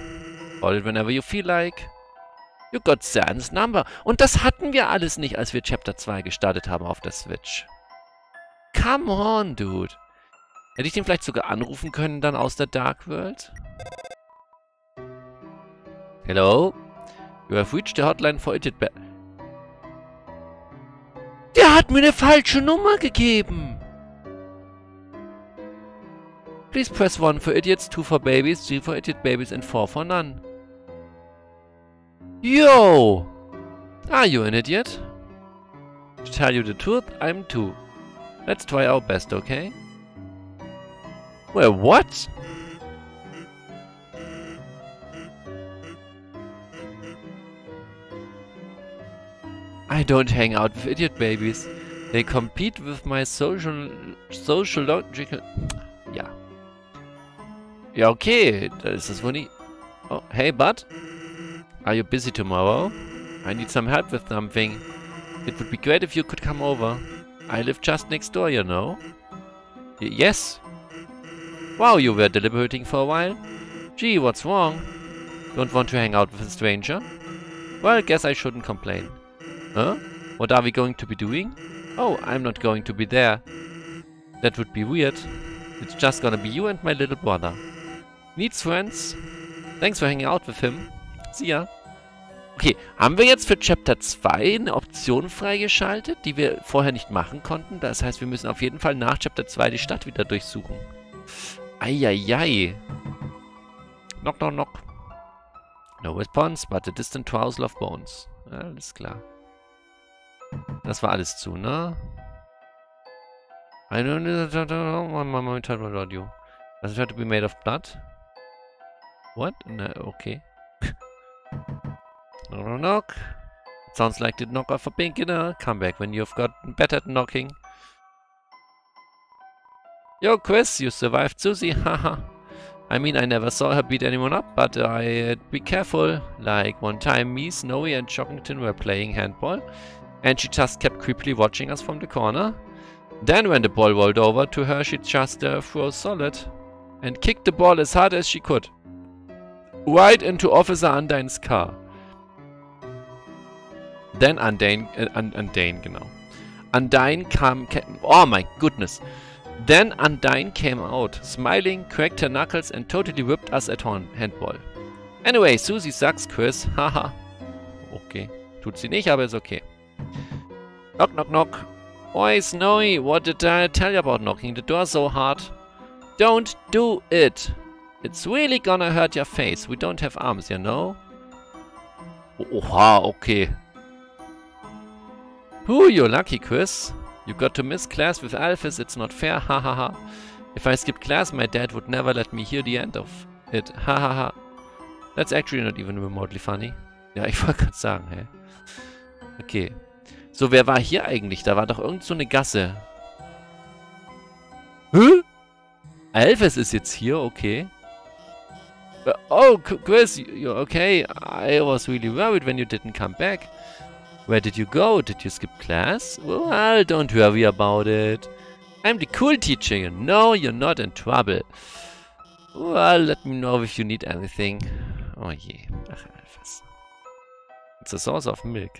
Call it whenever you feel like. You got Sans number. Und das hatten wir alles nicht, als wir Chapter 2 gestartet haben auf der Switch. Come on, dude. Hätte ich den vielleicht sogar anrufen können dann aus der Dark World? Hello? You have reached the hotline for it. Der hat mir eine falsche Nummer gegeben. Please press 1 for idiots, 2 for babies, 3 for idiot babies and 4 for none. Yo! Are you an idiot? To tell you the truth, I'm 2. Let's try our best, okay? Well, what? I don't hang out with idiot babies. They compete with my sociological... Ja. Ja, okay. Da ist das wohl nicht... Oh, hey, bud. Are you busy tomorrow? I need some help with something. It would be great if you could come over. I live just next door, you know. Yes. Wow, you were deliberating for a while. Gee, what's wrong? Don't want to hang out with a stranger? Well, I guess I shouldn't complain. Huh? What are we going to be doing? Oh, I'm not going to be there. That would be weird. It's just gonna be you and my little brother. Needs friends. Thanks for hanging out with him. See ya. Okay, haben wir jetzt für Chapter 2 eine Option freigeschaltet, die wir vorher nicht machen konnten? Das heißt, wir müssen auf jeden Fall nach Chapter 2 die Stadt wieder durchsuchen. Eieiei. Knock, knock, knock. No response, but a distant rustle of bones. Alles klar. Das war alles zu, ne? I don't know audio. Does it have to be made of blood? What? No, okay. Knock, knock, knock. It sounds like the knock off a beginner. Come back when you've gotten better at knocking. Yo, Kris, you survived Susie, haha. I mean, I never saw her beat anyone up, but I'd be careful. Like, one time me, Snowy and Shockington were playing handball. And she just kept creepily watching us from the corner. Then when the ball rolled over to her, she just froze solid. And kicked the ball as hard as she could. Right into Officer Undyne's car. Then oh my goodness. Then Undyne came out, smiling, cracked her knuckles and totally whipped us at handball. Anyway, Susie sucks, Kris, haha. Okay, tut sie nicht, aber ist okay. Knock, knock, knock. Oi, Snowy, what did I tell you about knocking the door so hard? Don't do it. It's really gonna hurt your face. We don't have arms, you know? Oha, okay. Whew, you're lucky, Kris. You got to miss class with Alphys, it's not fair, ha ha ha. If I skipped class, my dad would never let me hear the end of it, ha ha ha. That's actually not even remotely funny. Ja, ich wollte gerade sagen, hey. Okay. So, wer war hier eigentlich? Da war doch irgend so eine Gasse. Hä? Alphys ist jetzt hier, okay. Oh, Kris, you're okay. I was really worried when you didn't come back. Where did you go? Did you skip class? Well, don't worry about it. I'm the cool teacher, you know, you're not in trouble. Well, let me know if you need anything. Oh je. Ach, Alphys. It's a source of milk.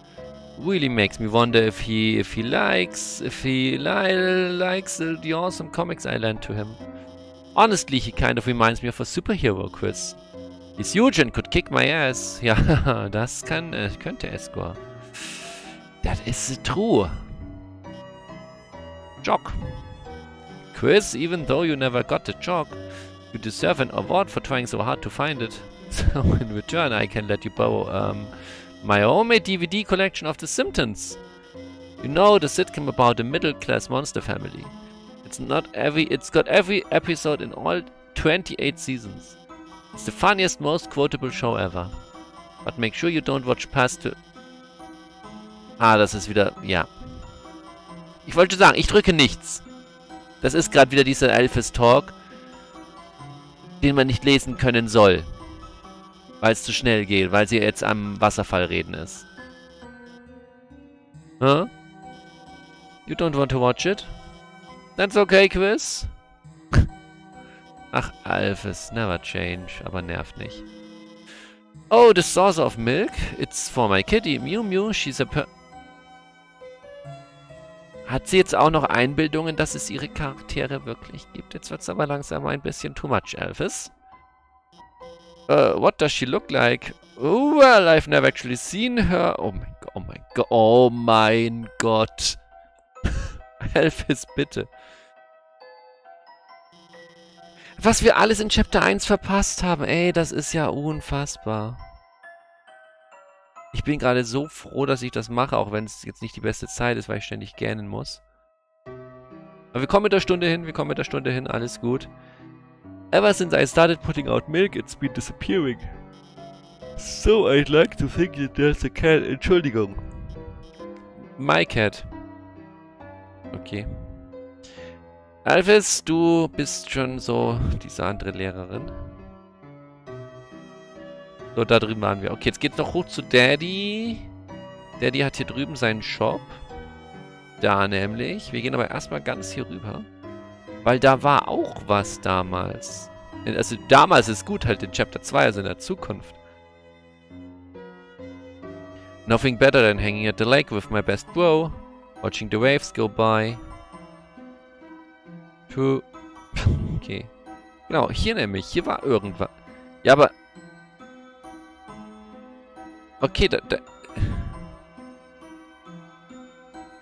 really makes me wonder if he likes the awesome comics I lent to him. Honestly, he kind of reminds me of a superhero, Kris. He's huge and could kick my ass. Ja, das könnte Escor. That is true. Jock. Kris, even though you never got the jock, you deserve an award for trying so hard to find it. So in return I can let you borrow my homemade DVD collection of The Simpsons. You know, the sitcom about a middle-class monster family. It's got every episode in all 28 seasons. It's the funniest, most quotable show ever. But make sure you don't watch past to... Ah, das ist wieder... Ja. Ich wollte sagen, ich drücke nichts. Das ist gerade wieder dieser Alphys Talk, den man nicht lesen können soll. Weil es zu schnell geht, weil sie jetzt am Wasserfall reden ist. Huh? You don't want to watch it? That's okay, Kris. Ach, Alphys, never change, aber nervt nicht. Oh, the sauce of milk. It's for my kitty. Mew Mew, she's a per... Hat sie jetzt auch noch Einbildungen, dass es ihre Charaktere wirklich gibt? Jetzt wird's aber langsam ein bisschen too much, Alphys. What does she look like? Well, I've never actually seen her. Oh mein Gott, oh mein Gott, oh mein Gott. Alphys, bitte. Was wir alles in Chapter 1 verpasst haben. Ey, das ist ja unfassbar. Ich bin gerade so froh, dass ich das mache, auch wenn es jetzt nicht die beste Zeit ist, weil ich ständig gähnen muss. Aber wir kommen mit der Stunde hin, alles gut. Ever since I started putting out milk, it's been disappearing. So I'd like to think that there's a cat. Entschuldigung. My cat. Okay. Alphys, du bist schon so diese andere Lehrerin. So, da drüben waren wir. Okay, jetzt geht's noch hoch zu Daddy. Daddy hat hier drüben seinen Shop. Da nämlich. Wir gehen aber erstmal ganz hier rüber. Weil da war auch was damals. Also damals ist gut, halt in Chapter 2, also in der Zukunft. Nothing better than hanging at the lake with my best bro. Watching the waves go by. Okay. Genau, hier nämlich. Hier war irgendwas. Ja, aber... Okay, da...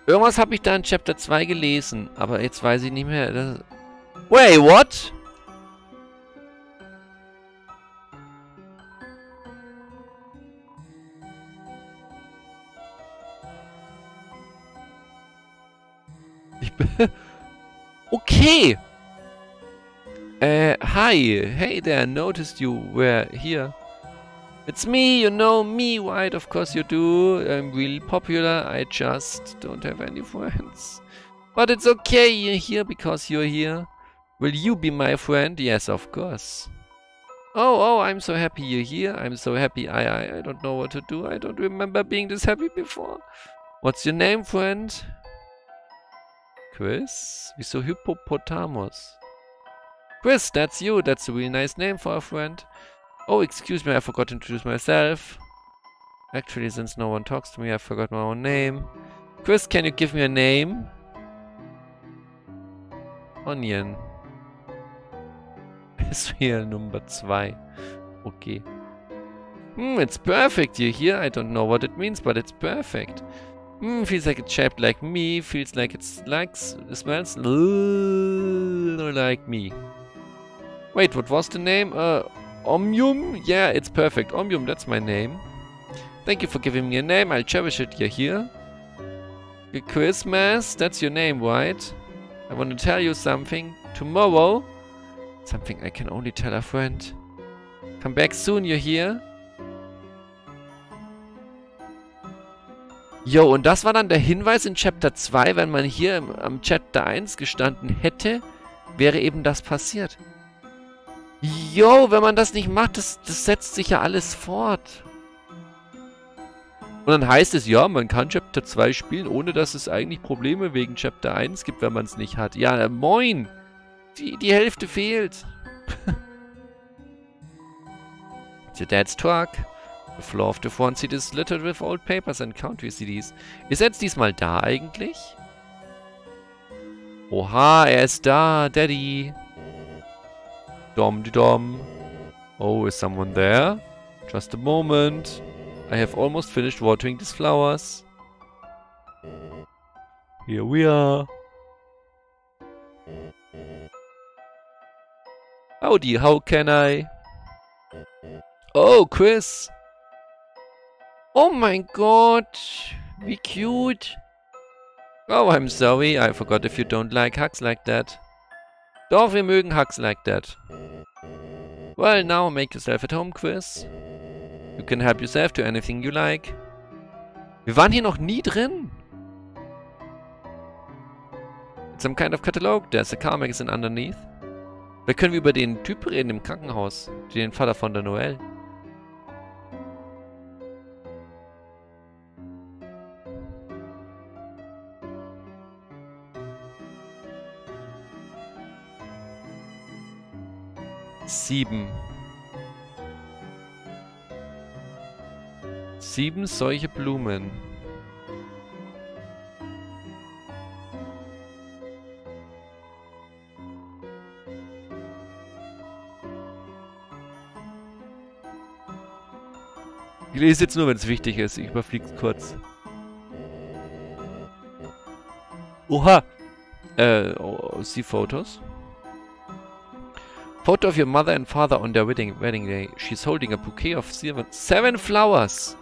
Irgendwas habe ich da in Chapter 2 gelesen. Aber jetzt weiß ich nicht mehr. Das... Wait, what? Ich bin... Okay. Hi. Hey there, noticed you were here. It's me, you know me, right? Of course you do. I'm really popular. I just don't have any friends. But it's okay, you're here because you're here. Will you be my friend? Yes, of course. Oh, I'm so happy you're here. I'm so happy. I don't know what to do. I don't remember being this happy before. What's your name, friend? Kris? Wieso Hippopotamus? Kris, that's you. That's a really nice name for a friend. Oh, excuse me, I forgot to introduce myself. Actually, since no one talks to me, I forgot my own name. Kris, can you give me a name? Onion. Asriel number 2. Okay. It's perfect. You're here. I don't know what it means, but it's perfect. Feels like it's shaped like me. Feels like it smells like me. Wait, what was the name? Omium? Yeah, it's perfect. Omium, that's my name. Thank you for giving me a name. I'll cherish it. You're here. Good Christmas. That's your name, right? I want to tell you something. Tomorrow. Something I can only tell a friend. Come back soon, you hear? Jo, und das war dann der Hinweis in Chapter 2. Wenn man hier am Chapter 1 gestanden hätte, wäre eben das passiert. Jo, wenn man das nicht macht, das setzt sich ja alles fort. Und dann heißt es, ja, man kann Chapter 2 spielen, ohne dass es eigentlich Probleme wegen Chapter 1 gibt, wenn man es nicht hat. Ja, moin! Die Hälfte fehlt. The Dad's Truck. The floor of the front seat is littered with old papers and country CDs. Ist er jetzt diesmal da eigentlich? Oha, er ist da, Daddy. Dom-di-dom. Oh, is someone there? Just a moment. I have almost finished watering these flowers. Here we are. Howdy, how can I? Oh, Kris. Oh my god. Be cute. Oh, I'm sorry. I forgot if you don't like hugs like that. Doch, wir mögen hugs like that. Well, now make yourself at home, Kris. You can help yourself to anything you like. Wir waren hier noch nie drin. It's some kind of catalog. There's a car magazine underneath. Vielleicht können wir über den Typ reden im Krankenhaus. Den Vater von der Noelle. Sieben. 7 solche Blumen. Ich lese jetzt nur, wenn es wichtig ist. Ich überfliege es kurz. Oha! See photos? Photo of your mother and father on their wedding day. She's holding a bouquet of 7 flowers.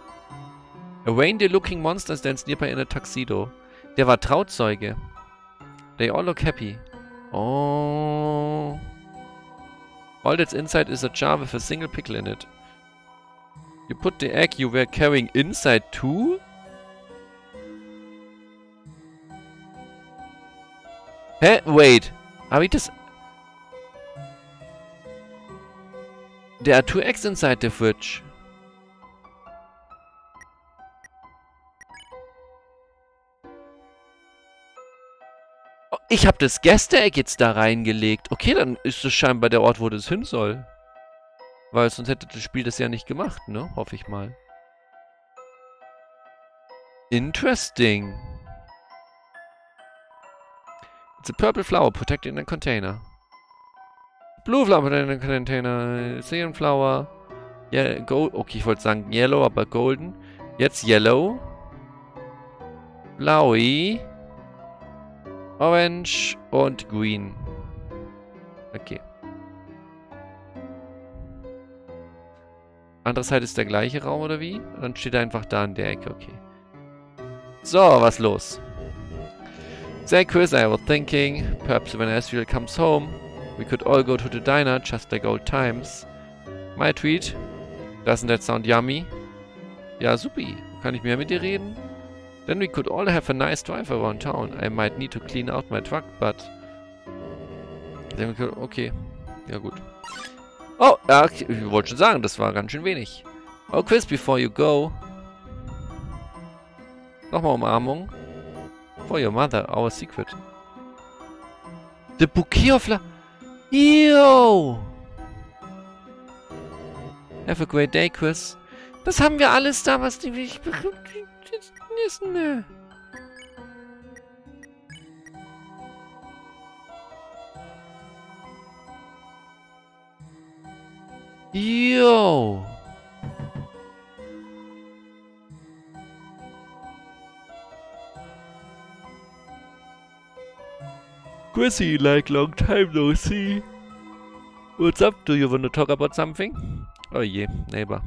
A reindeer-looking monster stands nearby in a tuxedo. Der war Trauzeuge. They all look happy. Oh. All that's inside is a jar with a single pickle in it. You put the egg you were carrying inside too? Hä? Wait. Habe ich das... There are 2 eggs inside the fridge. Ich habe das Gaster Egg jetzt da reingelegt. Okay, dann ist es scheinbar der Ort, wo das hin soll. Weil sonst hätte das Spiel das ja nicht gemacht, ne? Hoffe ich mal. Interesting. It's a purple flower protected in a container. Blue flower protected in a container. Cyan flower. Yeah, gold. Okay, ich wollte sagen yellow, aber golden. Jetzt yellow. Blaui. Orange und green. Okay. Andererseits ist der gleiche Raum, oder wie? Und dann steht er einfach da in der Ecke, okay. So, was los? Say, Kris, I was thinking, perhaps when Asriel comes home, we could all go to the diner, just like old times. My tweet. Doesn't that sound yummy? Ja, supi. Kann ich mehr mit dir reden? Then we could all have a nice drive around town. I might need to clean out my truck, but... Then we could... Okay. Ja, gut. Oh, okay. Ich wollte schon sagen, das war ganz schön wenig. Oh, Kris, before you go. Nochmal Umarmung. For your mother, our secret. The bouquet of la... Yo! Have a great day, Kris. Das haben wir alles da, was die... Yo! Chrissy, like long time no see. What's up? Do you want to talk about something? Oh yeah, neighbor.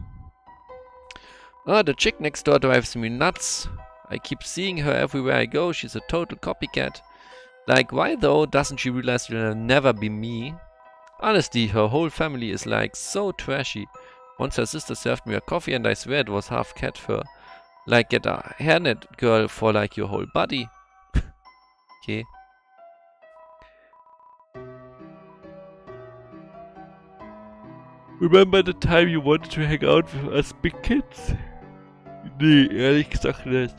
Ah, the chick next door drives me nuts. I keep seeing her everywhere I go. She's a total copycat. Like, why though doesn't she realize it'll never be me? Honestly, her whole family is like so trashy. Once her sister served me a coffee and I swear it was half cat fur. Like, get a hairnet girl for like your whole body. Okay. Remember the time you wanted to hang out with us big kids? Nee, ehrlich gesagt nicht.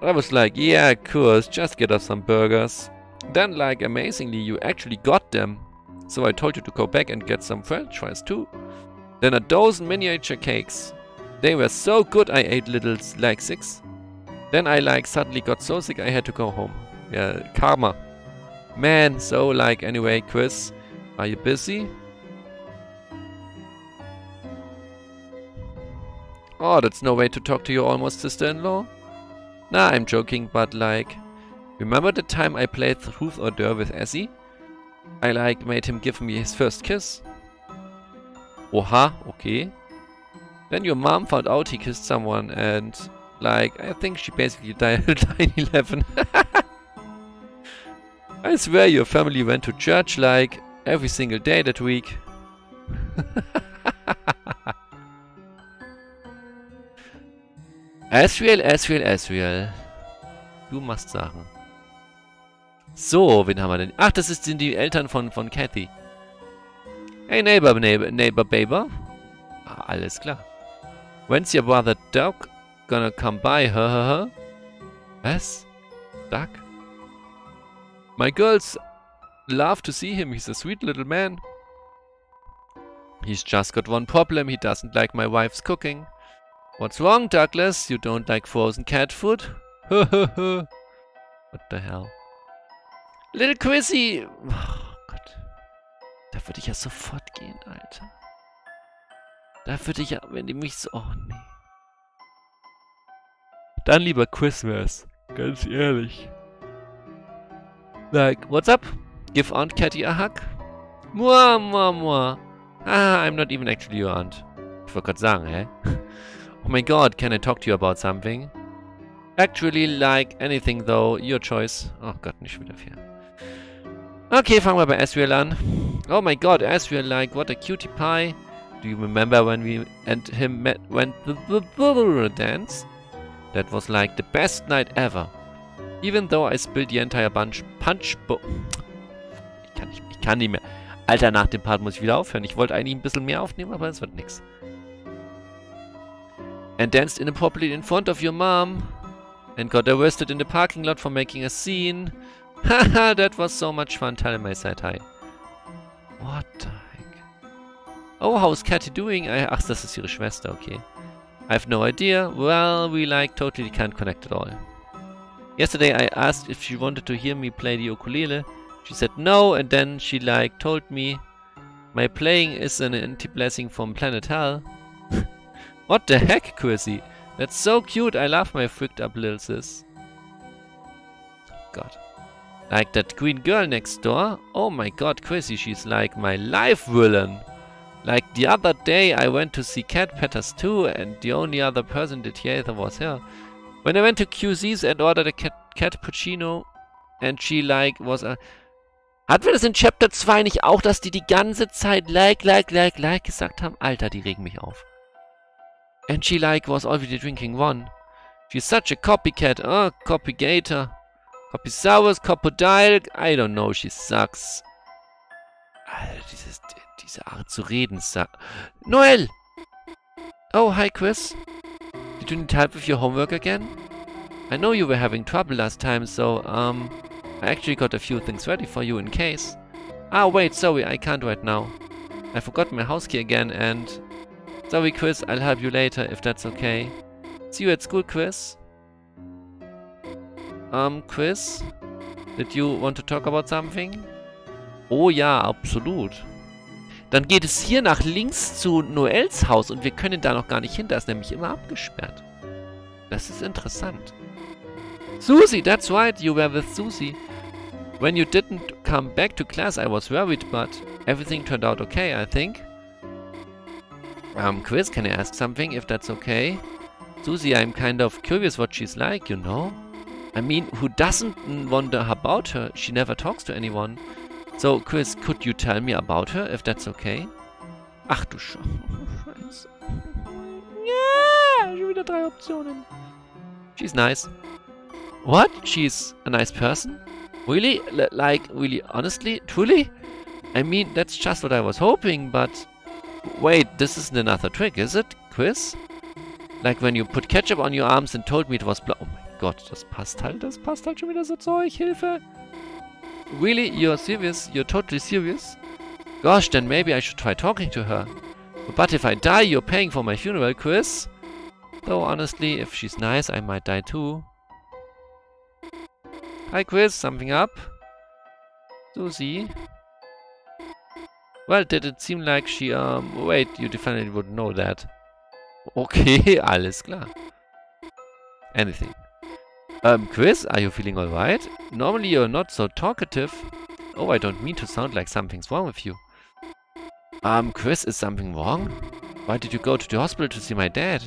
I was like, yeah, of course, just get us some burgers. Then, like, amazingly, you actually got them. So I told you to go back and get some french fries too. Then a dozen miniature cakes. They were so good I ate little like 6. Then I like suddenly got so sick I had to go home. Yeah, karma. Man, so like, anyway, Kris, are you busy? Oh, that's no way to talk to your almost sister-in-law? Nah, I'm joking, but like... Remember the time I played Truth or Dare with Essie? I like made him give me his first kiss. Oha, okay. Then your mom found out he kissed someone and... Like, I think she basically died at 9/11. I swear your family went to church like... Every single day that week. Asriel. Du machst Sachen. So, wen haben wir denn? Ach, das sind die Eltern von Kathy. Hey, neighbor, baby. Ah, alles klar. When's your brother Doug gonna come by? Huh? Was? Doug? My girls love to see him. He's a sweet little man. He's just got one problem. He doesn't like my wife's cooking. What's wrong, Douglas? You don't like frozen cat food? What the hell? Little Chrissy! Oh Gott. Da würde ich ja sofort gehen, Alter. Da würde ich ja, wenn die mich so... Oh nee. Dann lieber Christmas. Ganz ehrlich. Like, what's up? Give Aunt Cathy a hug? Mua, mua, mua. Ah, I'm not even actually your aunt. Ich wollte gerade sagen, hä? Oh my god, can I talk to you about something? Actually, like anything though, your choice. Oh Gott, nicht wieder viel. Okay, fangen wir bei Asriel an. Oh my god, Asriel, like, what a cutie pie. Do you remember when we and him met, went the dance? That was like the best night ever. Even though I spilled the entire bunch punch. Ich kann nicht mehr. Alter, nach dem Part muss ich wieder aufhören. Ich wollte eigentlich ein bisschen mehr aufnehmen, aber es wird nix. And danced inappropriately in front of your mom. And got arrested in the parking lot for making a scene. Haha, that was so much fun. Tell him I said hi. What the heck? Oh, how's Cathy doing? Ach, das ist ihre Schwester, okay. I have no idea. Well, we like totally can't connect at all. Yesterday I asked if she wanted to hear me play the ukulele. She said no, and then she like told me my playing is an anti-blessing from planet hell. What the heck, Chrissy? That's so cute. I love my freaked up little sis. God. Like that green girl next door. Oh my god, Chrissy, she's like my life villain. Like the other day I went to see Cat Petters too, and the only other person that either was her. When I went to QC's and ordered a Cat Puccino, and she like was a... Hatten wir das in Chapter 2 nicht auch, dass die ganze Zeit like gesagt haben? Alter, die regen mich auf. And she like was already drinking one. She's such a copycat. Oh, copygator. Copysaurus, copodile. I don't know, she sucks. Alter, diese Art zu reden, Noelle! Oh, hi, Kris. Did you need help with your homework again? I know you were having trouble last time, so, I actually got a few things ready for you in case. Ah, wait, sorry, I can't right now. I forgot my house key again and... Sorry, Kris, I'll help you later, if that's okay. See you at school, Kris. Kris? Did you want to talk about something? Oh ja, absolut. Dann geht es hier nach links zu Noels Haus und wir können da noch gar nicht hin, da ist nämlich immer abgesperrt. Das ist interessant. Susie, that's right, you were with Susie. When you didn't come back to class, I was worried, but everything turned out okay, I think. Kris, can I ask something, if that's okay? Susie, I'm kind of curious what she's like, you know? I mean, who doesn't wonder about her? She never talks to anyone. So, Kris, could you tell me about her, if that's okay? Ach du Scheiße. Yeah, schon wieder 3 Optionen. She's nice. What? She's a nice person? Really? Like, really, honestly? Truly? I mean, that's just what I was hoping, but... Wait, this isn't another trick, is it, Kris? Like when you put ketchup on your arms and told me it was blau... Oh mein Gott, das passt halt schon wieder so Zeug, Hilfe! Really? You're serious? You're totally serious? Gosh, then maybe I should try talking to her. But if I die, you're paying for my funeral, Kris. Though honestly, if she's nice, I might die too. Hi Kris, something up? Susie? Well, did it seem like she, wait, you definitely would know that. Okay, alles klar. Anything. Kris, are you feeling alright? Normally you're not so talkative. Oh, I don't mean to sound like something's wrong with you. Kris, is something wrong? Why did you go to the hospital to see my dad?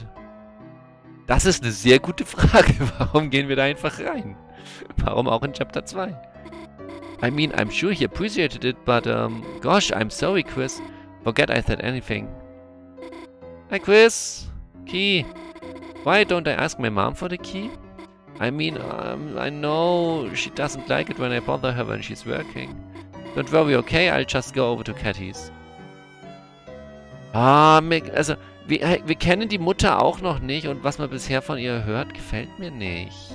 Das ist eine sehr gute Frage. Warum gehen wir da einfach rein? Warum auch in Chapter 2? I mean, I'm sure he appreciated it, but, gosh, I'm sorry, Kris. Forget I said anything. Hi, Kris. Key. Why don't I ask my mom for the key? I mean, I know she doesn't like it when I bother her when she's working. Don't worry, okay? I'll just go over to Cathy's. Ah, also, wir kennen die Mutter auch noch nicht und was man bisher von ihr hört, gefällt mir nicht.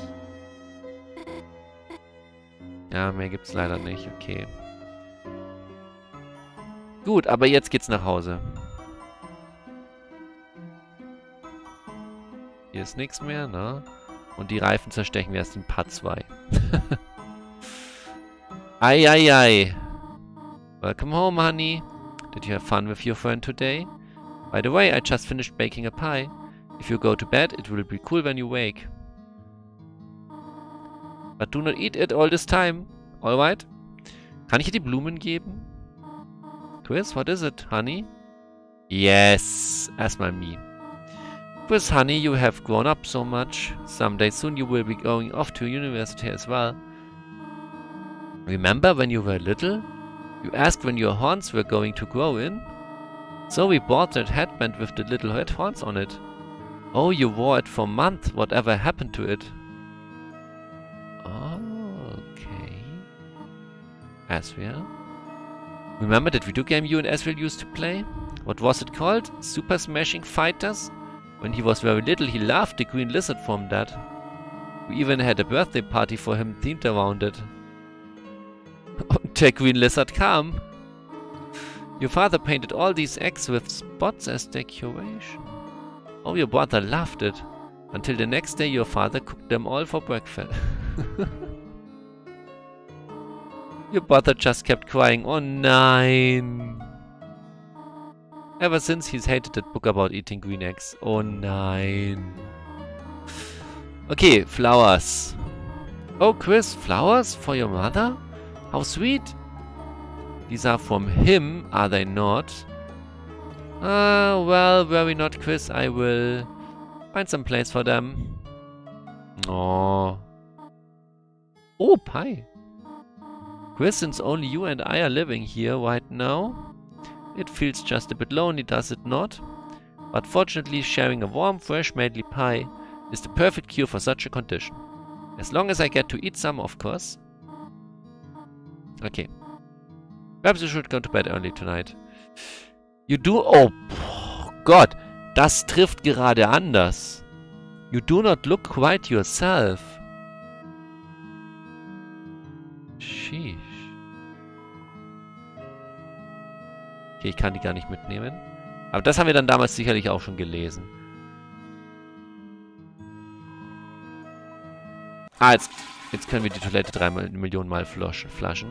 Ja, mehr gibt's leider nicht, okay. Gut, aber jetzt geht's nach Hause. Hier ist nichts mehr, ne? Und die Reifen zerstechen wir erst in Part 2. Ai, ai, ai. Welcome home, honey. Did you have fun with your friend today? By the way, I just finished baking a pie. If you go to bed, it will be cool when you wake. But do not eat it all this time. Alright? Kann ich dir die Blumen geben? Kris, what is it, honey? Yes! Erstmal me. Kris, honey, you have grown up so much. Someday soon you will be going off to university as well. Remember when you were little? You asked when your horns were going to grow in? So we bought that headband with the little red horns on it. Oh, you wore it for months. Whatever happened to it? Okay. Asriel. Remember that video game you and Asriel used to play? What was it called? Super Smashing Fighters? When he was very little, he loved the green lizard from that. We even had a birthday party for him themed around it. Und der green lizard kam. Your father painted all these eggs with spots as decoration. Oh, your brother loved it. Until the next day your father cooked them all for breakfast. Your brother just kept crying, oh nein. Ever since he's hated that book about eating green eggs. Oh nein. Okay, flowers. Oh Kris, flowers for your mother? How sweet. These are from him, are they not? Well, were we not, Kris? I will find some place for them. Oh. Oh, pie. Kris, since only you and I are living here right now, it feels just a bit lonely, does it not? But fortunately, sharing a warm, fresh, medley pie is the perfect cure for such a condition. As long as I get to eat some, of course. Okay. Perhaps you should go to bed early tonight. You do... Oh, God. Das trifft gerade anders. You do not look quite yourself. Sheesh. Okay, ich kann die gar nicht mitnehmen. Aber das haben wir dann damals sicherlich auch schon gelesen. Ah, jetzt können wir die Toilette 3 Millionen Mal flaschen.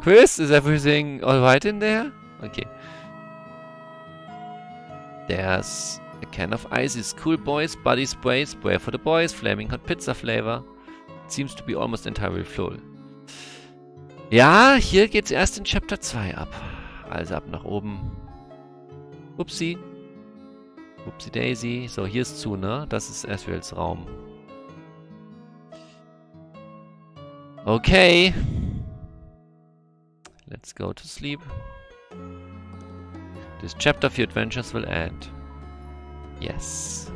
Kris, is everything alright in there? Okay. There's A can of Icy's, cool boys, body spray, spray for the boys, flaming hot pizza flavor. It seems to be almost entirely full. Ja, hier geht's erst in Chapter 2 ab. Also ab nach oben. Upsi. Upsi Daisy. So, hier ist zu, ne? Das ist Asriels Raum. Okay. Let's go to sleep. This chapter of your adventures will end. Yes.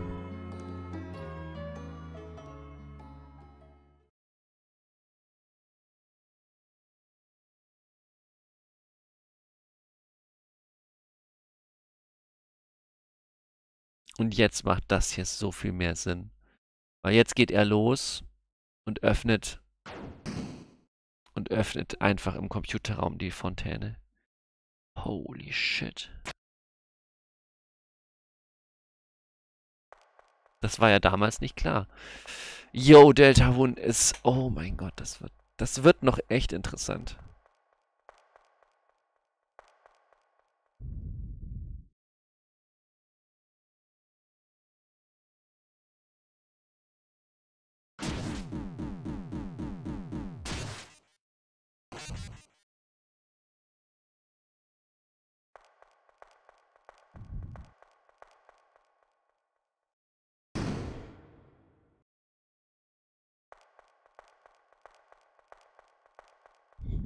Und jetzt macht das hier so viel mehr Sinn. Weil jetzt geht er los und öffnet einfach im Computerraum die Fontäne. Holy shit. Das war ja damals nicht klar. Yo, Deltarune ist... Oh mein Gott, das wird noch echt interessant.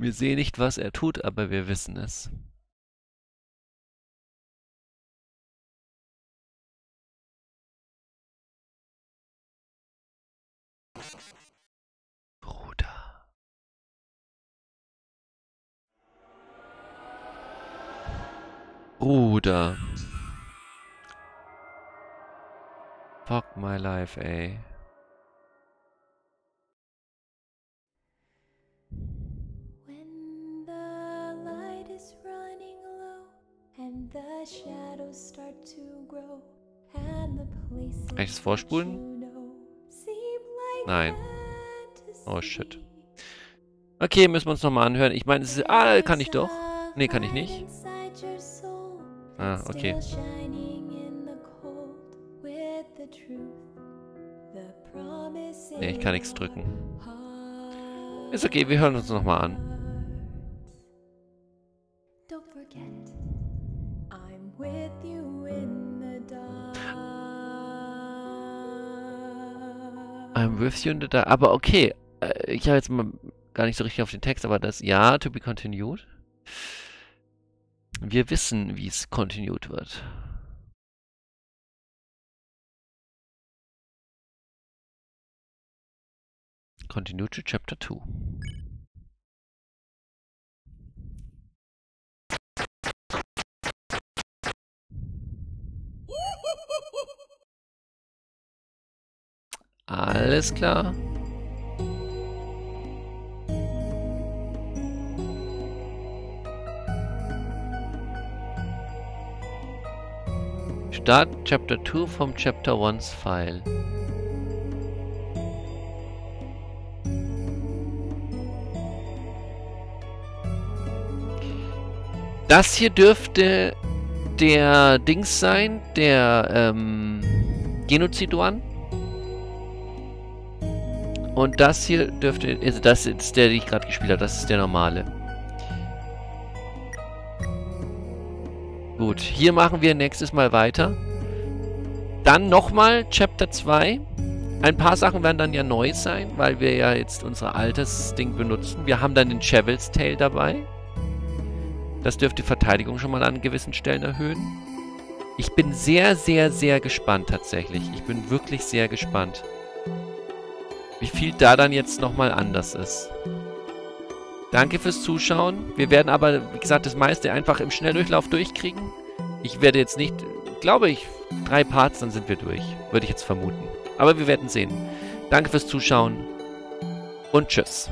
Wir sehen nicht, was er tut, aber wir wissen es. Bruder. Bruder. Fuck my life, ey. Kann ich das vorspulen? Nein. Oh shit. Okay, müssen wir uns nochmal anhören. Ich meine, es ist... Ah, kann ich doch. Nee, kann ich nicht. Ah, okay. Nee, ich kann nichts drücken. Ist okay, wir hören uns nochmal an. I'm with you in the dark. Aber okay, ich habe jetzt mal gar nicht so richtig auf den Text, aber das ja, to be continued. Wir wissen, wie es continued wird. Continued to Chapter 2. Alles klar. Start Chapter 2 from Chapter 1's file. Das hier dürfte der Dings sein, der Genozid-One. Und das hier dürfte, also das ist der, den ich gerade gespielt habe, das ist der normale. Gut, hier machen wir nächstes Mal weiter. Dann nochmal Chapter 2. Ein paar Sachen werden dann ja neu sein, weil wir ja jetzt unser altes Ding benutzen. Wir haben dann den Travel's Tail dabei. Das dürfte die Verteidigung schon mal an gewissen Stellen erhöhen. Ich bin sehr, sehr, sehr gespannt tatsächlich. Ich bin wirklich sehr gespannt, wie viel da dann jetzt nochmal anders ist. Danke fürs Zuschauen. Wir werden aber, wie gesagt, das meiste einfach im Schnelldurchlauf durchkriegen. Ich werde jetzt nicht, glaube ich, 3 Parts, dann sind wir durch. Würde ich jetzt vermuten. Aber wir werden sehen. Danke fürs Zuschauen und tschüss.